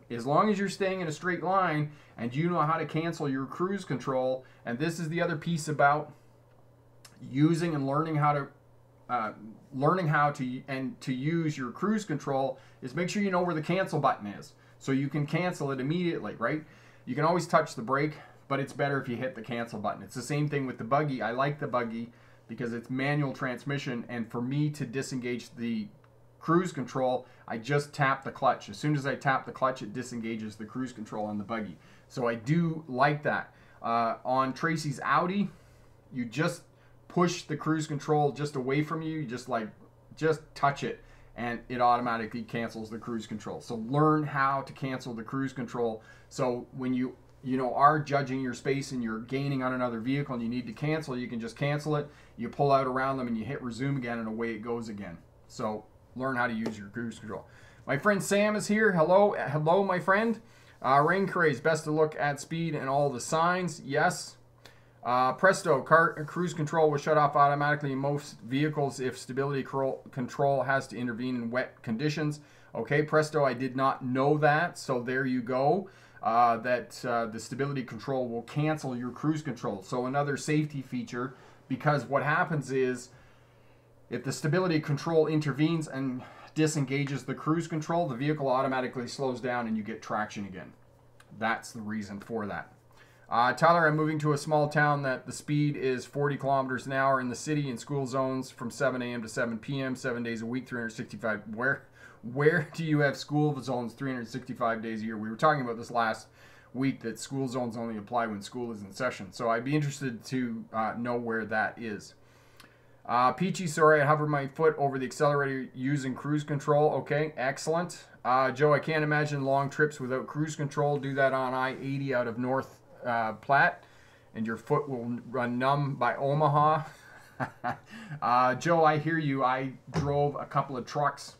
as long as you're staying in a straight line and you know how to cancel your cruise control, and this is the other piece about using and learning how to use your cruise control, is make sure you know where the cancel button is, so you can cancel it immediately, right? You can always touch the brake, but it's better if you hit the cancel button. It's the same thing with the buggy. I like the buggy because it's manual transmission, and for me to disengage the cruise control, I just tap the clutch. As soon as I tap the clutch, it disengages the cruise control on the buggy. So I do like that. On Tracy's Audi, you just push the cruise control just away from you. You just touch it, and it automatically cancels the cruise control. So learn how to cancel the cruise control. So when you are judging your space and you're gaining on another vehicle and you need to cancel, you can just cancel it. You pull out around them and you hit resume again, and away it goes again. So learn how to use your cruise control. My friend Sam is here. Hello, hello, my friend. Rain Craze, best to look at speed and all the signs. Yes. Presto, cruise control will shut off automatically in most vehicles if stability control has to intervene in wet conditions. Okay, Presto, I did not know that, so there you go. The stability control will cancel your cruise control. So another safety feature, because what happens is if the stability control intervenes and disengages the cruise control, the vehicle automatically slows down and you get traction again. That's the reason for that. Tyler, I'm moving to a small town that the speed is 40 kilometers an hour in the city, in school zones from 7 a.m. to 7 p.m., 7 days a week, 365. Where do you have school zones 365 days a year? We were talking about this last week, that school zones only apply when school is in session. So I'd be interested to know where that is. Peachy, sorry, I hover my foot over the accelerator using cruise control. Okay, excellent. Joe, I can't imagine long trips without cruise control. Do that on I-80 out of North Platte, and your foot will run numb by Omaha. Joe, I hear you. I drove a couple of trucks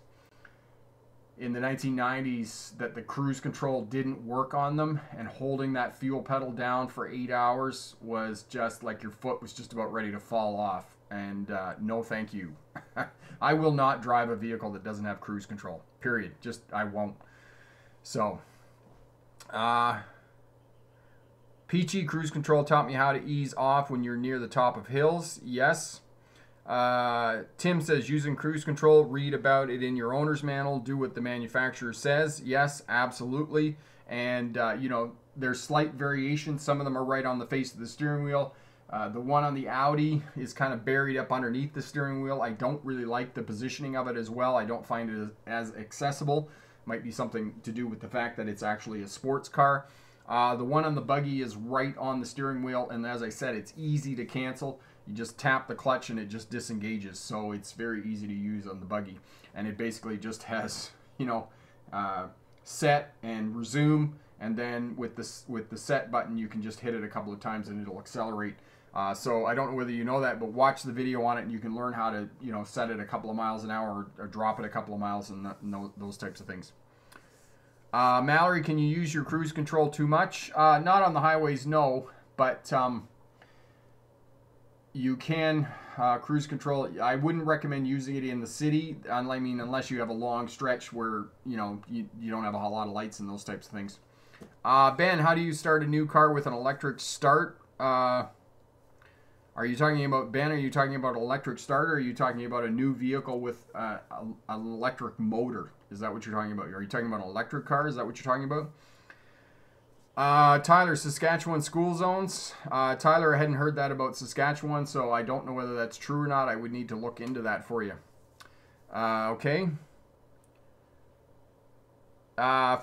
in the 1990s that the cruise control didn't work on them, and holding that fuel pedal down for 8 hours was just like your foot was just about ready to fall off, and no thank you. I will not drive a vehicle that doesn't have cruise control, period. Just I won't. So Peachy, cruise control taught me how to ease off when you're near the top of hills. Yes. Tim says, using cruise control, read about it in your owner's manual, do what the manufacturer says. Yes, absolutely. And, you know, there's slight variations. Some of them are right on the face of the steering wheel. The one on the Audi is kind of buried up underneath the steering wheel. I don't really like the positioning of it as well. I don't find it as accessible. Might be something to do with the fact that it's actually a sports car. The one on the buggy is right on the steering wheel, and as I said, it's easy to cancel. You just tap the clutch and it just disengages, so it's very easy to use on the buggy. And it basically just has, you know, set and resume, and then with the set button you can just hit it a couple of times and it'll accelerate. So I don't know whether you know that, but watch the video on it and you can learn how to, you know, set it a couple of miles an hour or drop it a couple of miles and those types of things. Mallory, can you use your cruise control too much? Not on the highways, no, but you can cruise control. I wouldn't recommend using it in the city, I mean, unless you have a long stretch where, you know, you don't have a whole lot of lights and those types of things. Ben, how do you start a new car with an electric start? Are you talking about, Ben, are you talking about electric start, or are you talking about a new vehicle with an electric motor? Is that what you're talking about? Are you talking about an electric car? Is that what you're talking about? Tyler, Saskatchewan school zones. Tyler, I hadn't heard that about Saskatchewan, so I don't know whether that's true or not. I would need to look into that for you. Okay.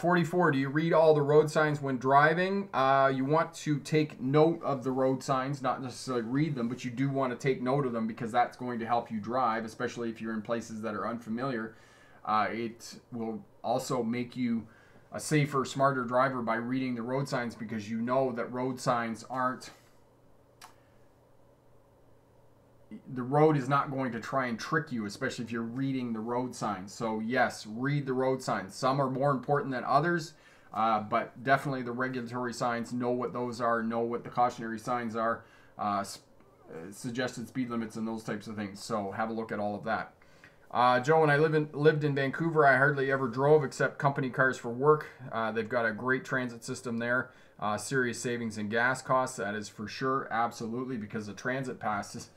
44, do you read all the road signs when driving? You want to take note of the road signs, not necessarily read them, but you do want to take note of them, because that's going to help you drive, especially if you're in places that are unfamiliar. It will also make you a safer, smarter driver by reading the road signs, because you know that road signs aren't, the road is not going to try and trick you, especially if you're reading the road signs. So yes, read the road signs. Some are more important than others, but definitely the regulatory signs, know what those are, know what the cautionary signs are, suggested speed limits and those types of things. So have a look at all of that. Joe, when I lived in Vancouver, I hardly ever drove except company cars for work. They've got a great transit system there. Serious savings in gas costs, that is for sure, absolutely, because the transit pass is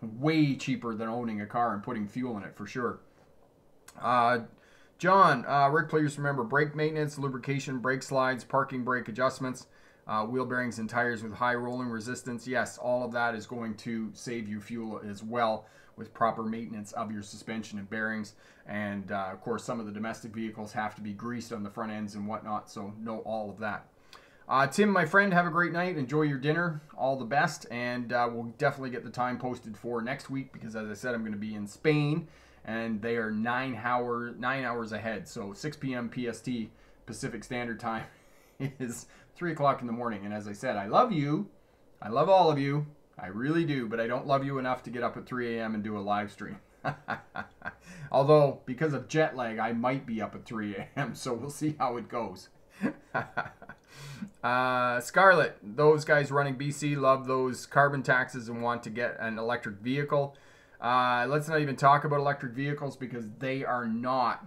way cheaper than owning a car and putting fuel in it, for sure. John, Rick, please remember brake maintenance, lubrication, brake slides, parking brake adjustments, wheel bearings and tires with high rolling resistance. Yes, all of that is going to save you fuel as well, with proper maintenance of your suspension and bearings. And of course, some of the domestic vehicles have to be greased on the front ends and whatnot, so know all of that. Tim, my friend, have a great night. Enjoy your dinner. All the best. And we'll definitely get the time posted for next week, because as I said, I'm going to be in Spain, and they are 9 hours ahead. So 6 p.m. PST, Pacific Standard Time, is 3 o'clock in the morning. And as I said, I love you. I love all of you. I really do, but I don't love you enough to get up at 3 a.m. and do a live stream. Although, because of jet lag, I might be up at 3 a.m., so we'll see how it goes. Scarlett, those guys running BC love those carbon taxes and want to get an electric vehicle. Let's not even talk about electric vehicles, because they are not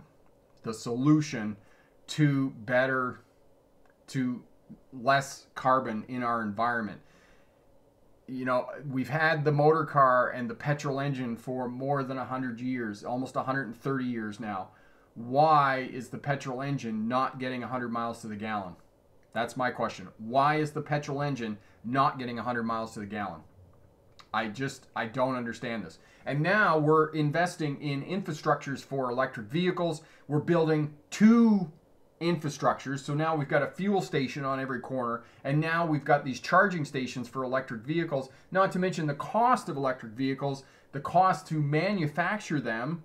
the solution to less carbon in our environment. You know, we've had the motor car and the petrol engine for more than 100 years, almost 130 years now. Why is the petrol engine not getting 100 miles to the gallon? That's my question. Why is the petrol engine not getting 100 miles to the gallon? I don't understand this. And now we're investing in infrastructures for electric vehicles. We're building two infrastructures. So now we've got a fuel station on every corner, and now we've got these charging stations for electric vehicles, not to mention the cost of electric vehicles, the cost to manufacture them,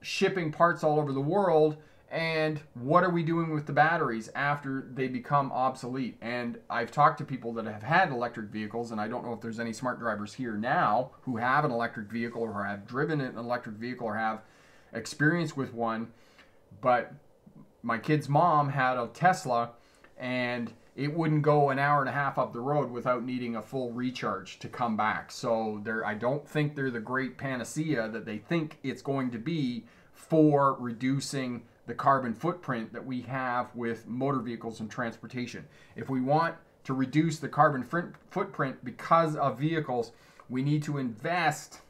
shipping parts all over the world. And what are we doing with the batteries after they become obsolete? And I've talked to people that have had electric vehicles, and I don't know if there's any smart drivers here now who have an electric vehicle, or have driven an electric vehicle, or have experience with one. But my kid's mom had a Tesla, and it wouldn't go an hour and a half up the road without needing a full recharge to come back. So I don't think they're the great panacea that they think it's going to be for reducing the carbon footprint that we have with motor vehicles and transportation. If we want to reduce the carbon footprint because of vehicles, we need to invest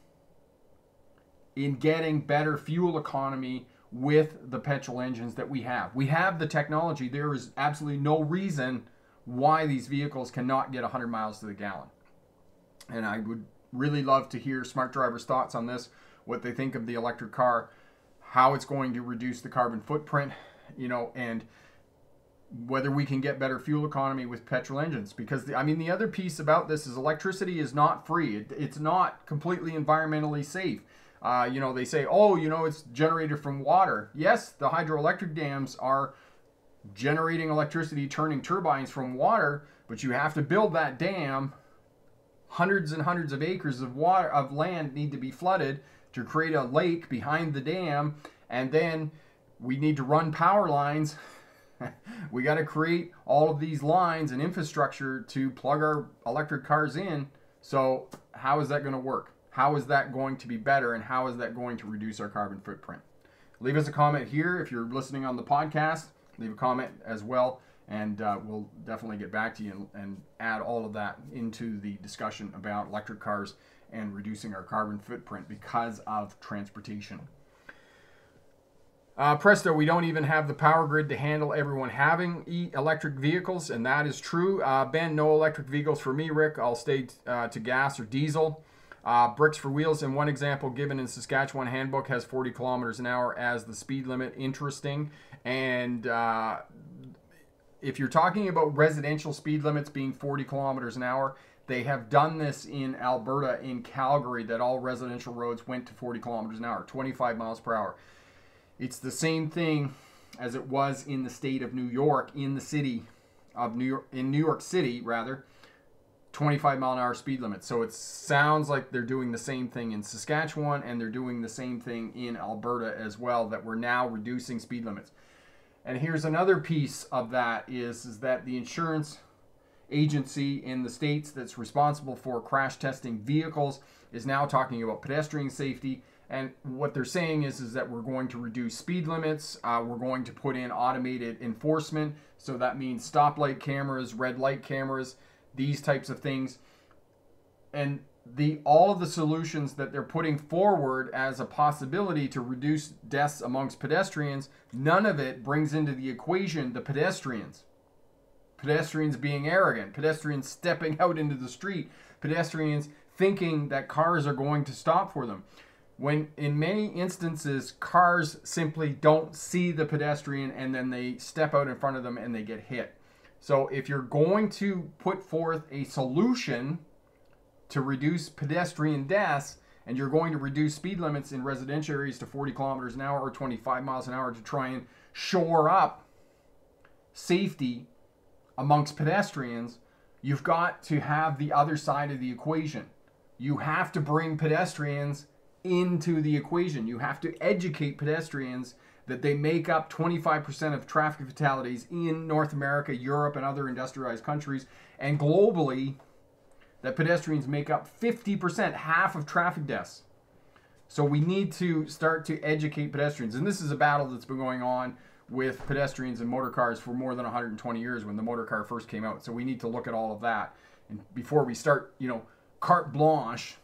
in getting better fuel economy with the petrol engines that we have. We have the technology. There is absolutely no reason why these vehicles cannot get 100 miles to the gallon. And I would really love to hear smart drivers' thoughts on this, what they think of the electric car, how it's going to reduce the carbon footprint, you know, and whether we can get better fuel economy with petrol engines. Because, I mean, the other piece about this is electricity is not free. It's not completely environmentally safe. You know, they say, oh, you know, it's generated from water. Yes, the hydroelectric dams are generating electricity, turning turbines from water, but you have to build that dam. Hundreds and hundreds of acres of water, of land need to be flooded to create a lake behind the dam, and then we need to run power lines. We got to create all of these lines and infrastructure to plug our electric cars in. So how is that going to work? How is that going to be better, and how is that going to reduce our carbon footprint? Leave us a comment here if you're listening on the podcast. Leave a comment as well, and we'll definitely get back to you and add all of that into the discussion about electric cars and reducing our carbon footprint because of transportation. Presto, we don't even have the power grid to handle everyone having electric vehicles, and that is true. Ben, no electric vehicles for me, Rick. I'll stay to gas or diesel. Bricks for wheels, in one example given in Saskatchewan Handbook, has 40 kilometers an hour as the speed limit. Interesting. And if you're talking about residential speed limits being 40 kilometers an hour, they have done this in Alberta, in Calgary, that all residential roads went to 40 kilometers an hour, 25 miles per hour. It's the same thing as it was in the state of New York, in the city of New York, in New York City, rather, 25 mile an hour speed limit. So it sounds like they're doing the same thing in Saskatchewan, and they're doing the same thing in Alberta as well, that we're now reducing speed limits. And here's another piece of that is that the insurance agency in the states that's responsible for crash testing vehicles is now talking about pedestrian safety. And what they're saying is that we're going to reduce speed limits. We're going to put in automated enforcement. So that means stoplight cameras, red light cameras, these types of things. And all of the solutions that they're putting forward as a possibility to reduce deaths amongst pedestrians, none of it brings into the equation the pedestrians. Pedestrians being arrogant, pedestrians stepping out into the street, pedestrians thinking that cars are going to stop for them. When in many instances, cars simply don't see the pedestrian, and then they step out in front of them and they get hit. So if you're going to put forth a solution to reduce pedestrian deaths, and you're going to reduce speed limits in residential areas to 40 kilometers an hour or 25 miles an hour to try and shore up safety amongst pedestrians, you've got to have the other side of the equation. You have to bring pedestrians into the equation. You have to educate pedestrians that they make up 25% of traffic fatalities in North America, Europe, and other industrialized countries, and globally, that pedestrians make up 50%, half of traffic deaths. So we need to start to educate pedestrians. And this is a battle that's been going on with pedestrians and motor cars for more than 120 years when the motor car first came out. So we need to look at all of that. And before we start, you know, carte blanche,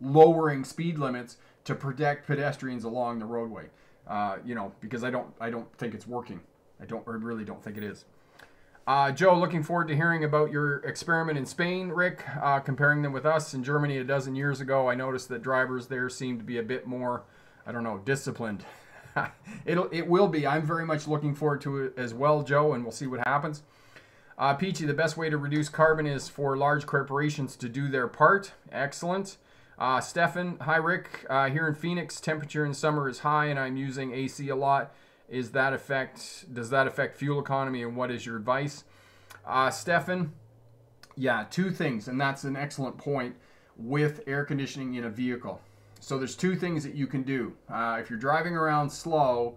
lowering speed limits to protect pedestrians along the roadway. You know, because I don't think it's working. I really don't think it is. Joe, looking forward to hearing about your experiment in Spain, Rick, comparing them with us in Germany a dozen years ago. I noticed that drivers there seem to be a bit more, I don't know, disciplined. It will be. I'm very much looking forward to it as well, Joe, and we'll see what happens. Peachy, the best way to reduce carbon is for large corporations to do their part. Excellent. Stefan, hi, Rick. Here in Phoenix, temperature in summer is high, and I'm using AC a lot. Does that affect fuel economy, and what is your advice? Stefan, yeah, two things, and that's an excellent point with air conditioning in a vehicle. So there's two things that you can do. If you're driving around slow,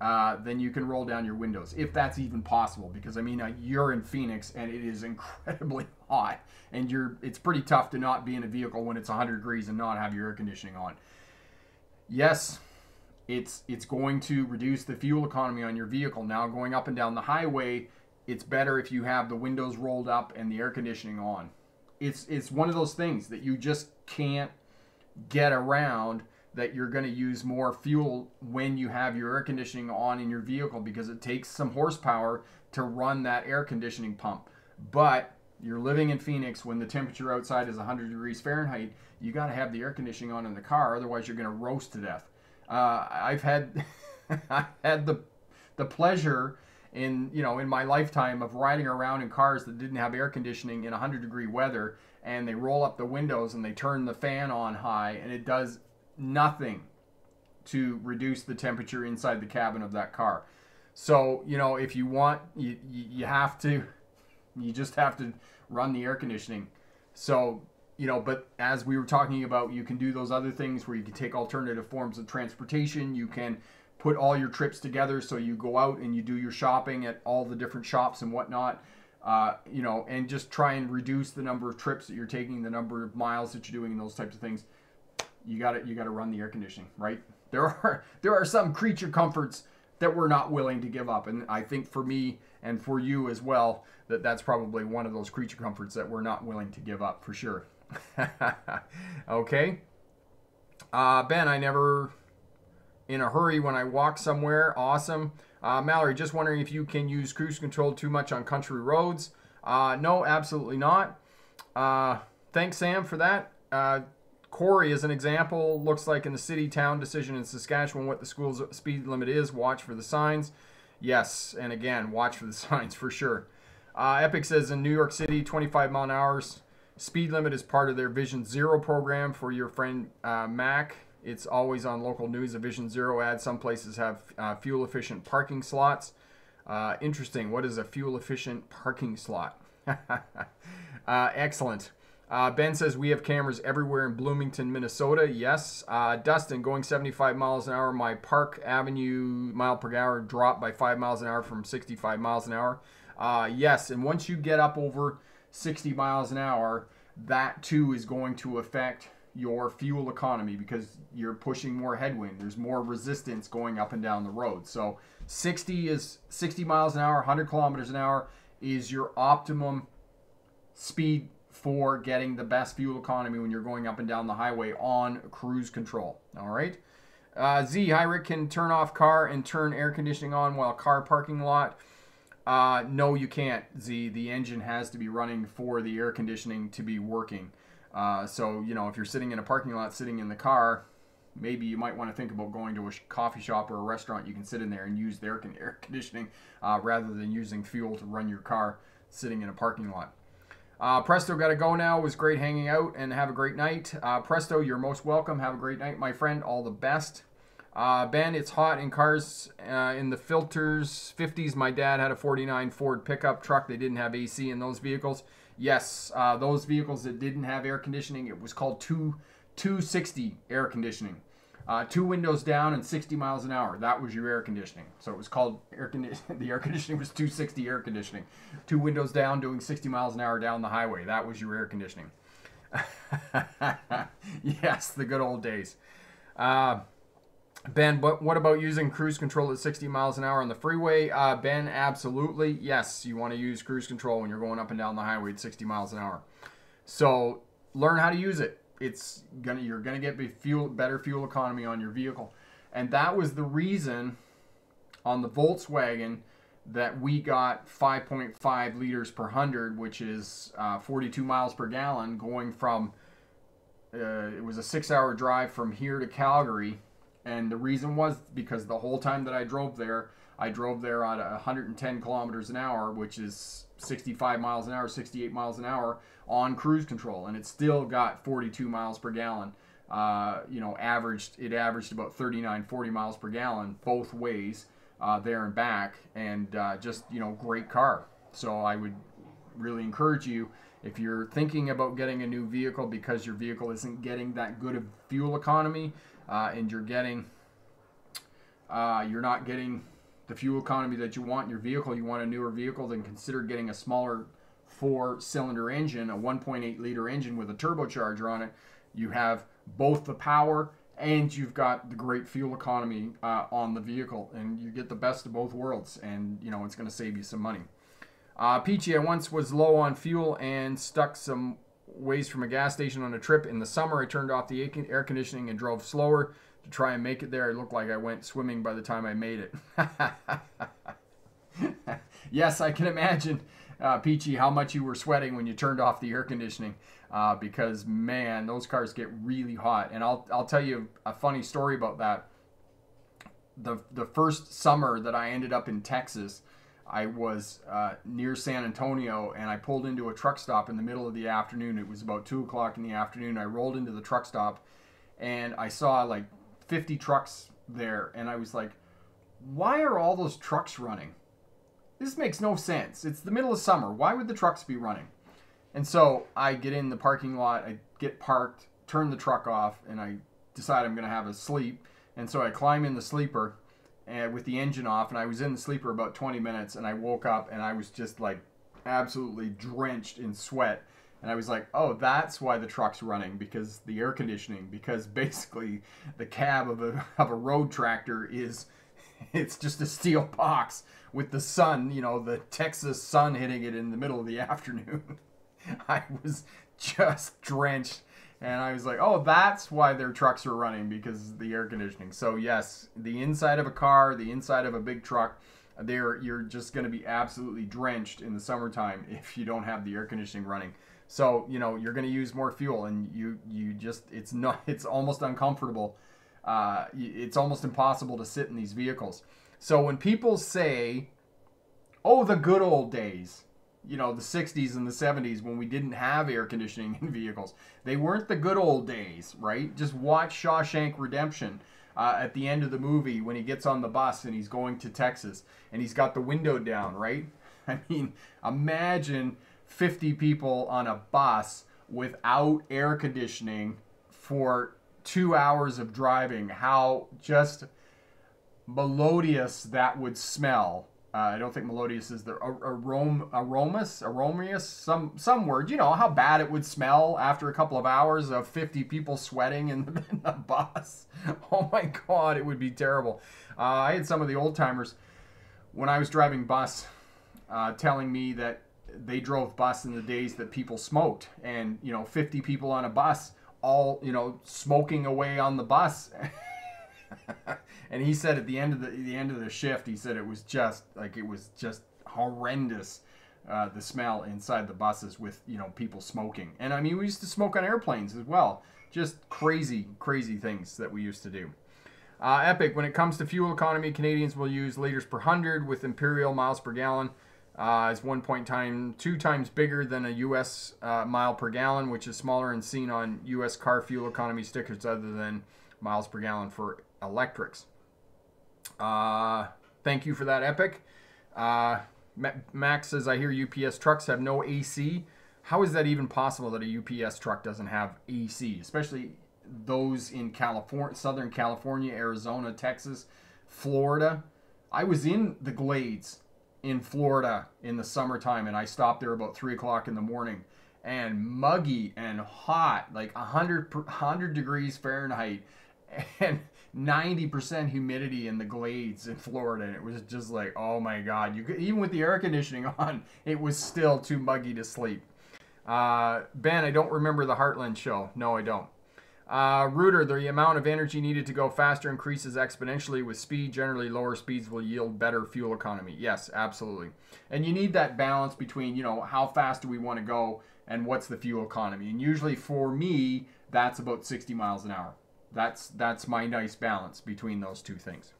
then you can roll down your windows, if that's even possible, because I mean, you're in Phoenix and it is incredibly hot, and it's pretty tough to not be in a vehicle when it's 100 degrees and not have your air conditioning on. Yes, it's going to reduce the fuel economy on your vehicle. Now, going up and down the highway, it's better if you have the windows rolled up and the air conditioning on. It's one of those things that you just can't get around, that you're going to use more fuel when you have your air conditioning on in your vehicle, because it takes some horsepower to run that air conditioning pump. But you're living in Phoenix when the temperature outside is 100 degrees Fahrenheit, you got to have the air conditioning on in the car, otherwise you're going to roast to death. I've had I've had the pleasure in my lifetime of riding around in cars that didn't have air conditioning in 100-degree weather, and they roll up the windows and they turn the fan on high, and it does nothing to reduce the temperature inside the cabin of that car. So, you know, if you want, you just have to run the air conditioning. So, you know, but as we were talking about, you can do those other things where you can take alternative forms of transportation. You can put all your trips together, so you go out and you do your shopping at all the different shops and whatnot, you know, and just try and reduce the number of trips that you're taking, the number of miles that you're doing, and those types of things. You gotta run the air conditioning, right? There are some creature comforts that we're not willing to give up, and I think for me and for you as well, that's probably one of those creature comforts that we're not willing to give up for sure. Okay. Ben, I never in a hurry when I walk somewhere. Awesome. Mallory, just wondering if you can use cruise control too much on country roads. No, absolutely not. Thanks, Sam, for that. Corey, as an example, looks like in the city-town decision in Saskatchewan what the school's speed limit is. Watch for the signs. Yes, and again, watch for the signs for sure. Epic says in New York City, 25 mph speed limit is part of their Vision Zero program for your friend Mac. It's always on local news, a Vision Zero ad. Some places have fuel-efficient parking slots. Interesting. What is a fuel-efficient parking slot? Excellent. Ben says, we have cameras everywhere in Bloomington, Minnesota. Yes. Dustin, going 75 mph, my Park Avenue mph dropped by 5 mph from 65 mph. Yes, and once you get up over 60 mph, that too is going to affect your fuel economy because you're pushing more headwind. There's more resistance going up and down the road. So 60 mph, 100 km/h is your optimum speed for getting the best fuel economy when you're going up and down the highway on cruise control. All right. Z, Hyrick, can turn off car and turn air conditioning on while car parking lot. No, you can't, Z. The engine has to be running for the air conditioning to be working. So, you know, if you're sitting in a parking lot, sitting in the car, maybe you might want to think about going to a coffee shop or a restaurant. You can sit in there and use their air conditioning rather than using fuel to run your car sitting in a parking lot. Presto, got to go now. It was great hanging out and have a great night. Presto, you're most welcome. Have a great night, my friend. All the best. Ben, it's hot in cars in the filters. 50s, my dad had a 49 Ford pickup truck. They didn't have AC in those vehicles. Yes, those vehicles that didn't have air conditioning, it was called 260 air conditioning. 2 windows down and 60 mph. That was your air conditioning. So it was called the air conditioning was 260 air conditioning. 2 windows down doing 60 mph down the highway. That was your air conditioning. Yes, the good old days. Ben, but what about using cruise control at 60 mph on the freeway? Ben, absolutely. Yes, you want to use cruise control when you're going up and down the highway at 60 mph. So learn how to use it. You're gonna get better fuel economy on your vehicle, and that was the reason on the Volkswagen that we got 5.5 liters per hundred, which is 42 mpg, going from it was a 6-hour drive from here to Calgary. And the reason was because the whole time that I drove there at 110 km/h, which is 65 mph, 68 mph on cruise control, and it still got 42 mpg. You know, it averaged about 39, 40 mph both ways there and back, and just, you know, great car. So I would really encourage you, if you're thinking about getting a new vehicle because your vehicle isn't getting that good of fuel economy. And you're not getting the fuel economy that you want in your vehicle, you want a newer vehicle, then consider getting a smaller 4-cylinder engine, a 1.8 liter engine with a turbocharger on it. You have both the power and you've got the great fuel economy on the vehicle, and you get the best of both worlds, and, you know, it's going to save you some money. Peachy, I once was low on fuel and stuck some ways from a gas station on a trip in the summer. I turned off the air conditioning and drove slower to try and make it there. It looked like I went swimming by the time I made it. Yes, I can imagine. Peachy, how much you were sweating when you turned off the air conditioning, because man, those cars get really hot. And I'll tell you a funny story about that. The first summer that I ended up in Texas, I was near San Antonio, and I pulled into a truck stop in the middle of the afternoon. It was about 2 o'clock in the afternoon. I rolled into the truck stop, and I saw like 50 trucks there, and I was like, why are all those trucks running? This makes no sense. It's the middle of summer. Why would the trucks be running? And so I get in the parking lot, I get parked, turn the truck off, and I decide I'm going to have a sleep. And so I climb in the sleeper with the engine off, and I was in the sleeper about 20 minutes, and I woke up, and I was just like absolutely drenched in sweat. And I was like, oh, that's why the truck's running, because the air conditioning, because basically the cab of a road tractor is, it's just a steel box with the sun, you know, the Texas sun hitting it in the middle of the afternoon. I was just drenched. And I was like, oh, that's why their trucks are running, because the air conditioning. So yes, the inside of a car, the inside of a big truck, you're just going to be absolutely drenched in the summertime if you don't have the air conditioning running. So, you know, you're going to use more fuel, and you just, it's almost uncomfortable. It's almost impossible to sit in these vehicles. So when people say, oh, the good old days, you know, the 60s and the 70s when we didn't have air conditioning in vehicles. They weren't the good old days, right? Just watch Shawshank Redemption at the end of the movie when he gets on the bus and he's going to Texas and he's got the window down, right? I mean, imagine 50 people on a bus without air conditioning for 2 hours of driving. How just melodious that would smell. I don't think melodious is the aromious, some word. You know how bad it would smell after a couple of hours of 50 people sweating in the bus. Oh my God, it would be terrible. I had some of the old timers when I was driving bus telling me that they drove bus in the days that people smoked, and you know, 50 people on a bus, all, you know, smoking away on the bus. And he said at the end of the shift, he said it was just like, it was just horrendous, the smell inside the buses with, you know, people smoking. And I mean, we used to smoke on airplanes as well. Just crazy, crazy things that we used to do. Epic, when it comes to fuel economy, Canadians will use liters per hundred with imperial miles per gallon. Is 1.2 times bigger than a U.S. mile per gallon, which is smaller and seen on U.S. car fuel economy stickers other than miles per gallon for electrics. Thank you for that, Epic. Max says, I hear UPS trucks have no AC. How is that even possible that a UPS truck doesn't have AC, especially those in California, Southern California, Arizona, Texas, Florida? I was in the Glades in Florida in the summertime, and I stopped there about 3 o'clock in the morning, and muggy and hot, like 100 degrees Fahrenheit and 90% humidity in the Glades in Florida. And it was just like, oh my God, you could, even with the air conditioning on, it was still too muggy to sleep. Ben, I don't remember the Heartland show. No, I don't. Rooter, the amount of energy needed to go faster increases exponentially with speed. Generally, lower speeds will yield better fuel economy. Yes, absolutely. And you need that balance between, you know, how fast do we want to go and what's the fuel economy. And usually for me, that's about 60 miles an hour. That's my nice balance between those two things.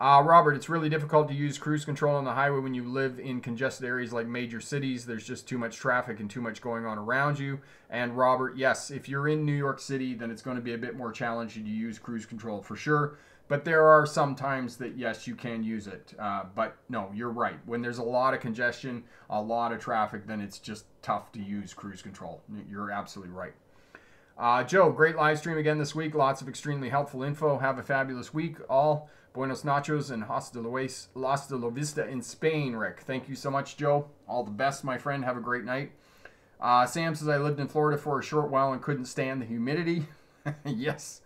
Robert, it's really difficult to use cruise control on the highway when you live in congested areas like major cities. There's just too much traffic and too much going on around you. And Robert, yes, if you're in New York City, then it's going to be a bit more challenging to use cruise control for sure. But there are some times that, yes, you can use it. But no, you're right. When there's a lot of congestion, a lot of traffic, then it's just tough to use cruise control. You're absolutely right. Joe, great live stream again this week. Lots of extremely helpful info. Have a fabulous week, all. Buenos nachos and hasta la vista in Spain, Rick. Thank you so much, Joe. All the best, my friend. Have a great night. Sam says, I lived in Florida for a short while and couldn't stand the humidity. Yes.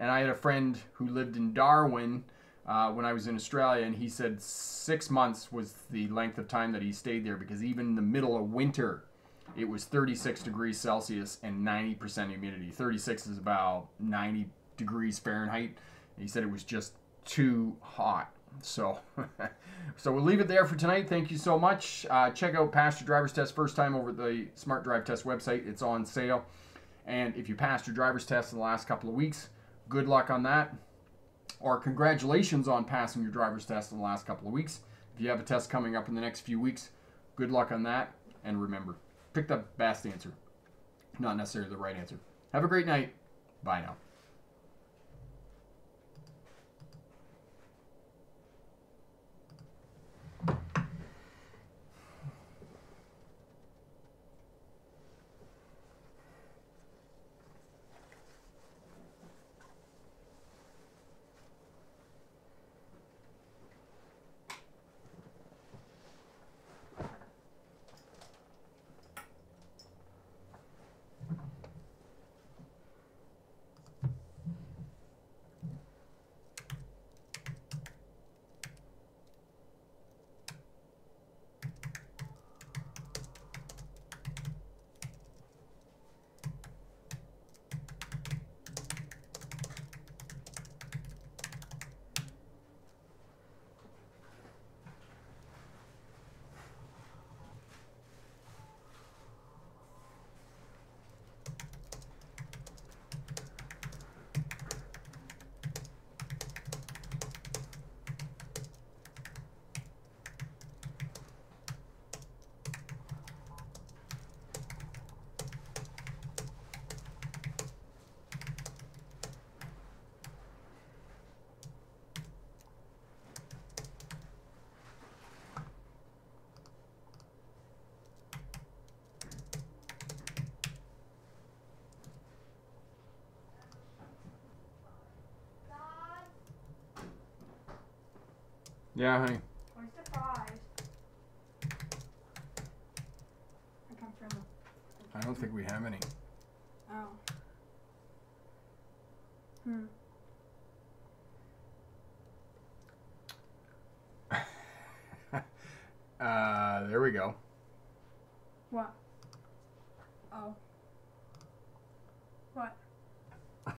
And I had a friend who lived in Darwin when I was in Australia, and he said 6 months was the length of time that he stayed there, because even in the middle of winter, it was 36 degrees Celsius and 90% humidity. 36 is about 90 degrees Fahrenheit. He said it was just too hot. So, so we'll leave it there for tonight. Thank you so much. Check out Pass Your Driver's Test first time over the Smart Drive Test website. It's on sale. And if you passed your driver's test in the last couple of weeks, good luck on that. Or congratulations on passing your driver's test in the last couple of weeks. If you have a test coming up in the next few weeks, good luck on that. And remember, pick the best answer, not necessarily the right answer. Have a great night. Bye now. Yeah, honey. Where's the fries? I don't think we have any. Oh. There we go. What?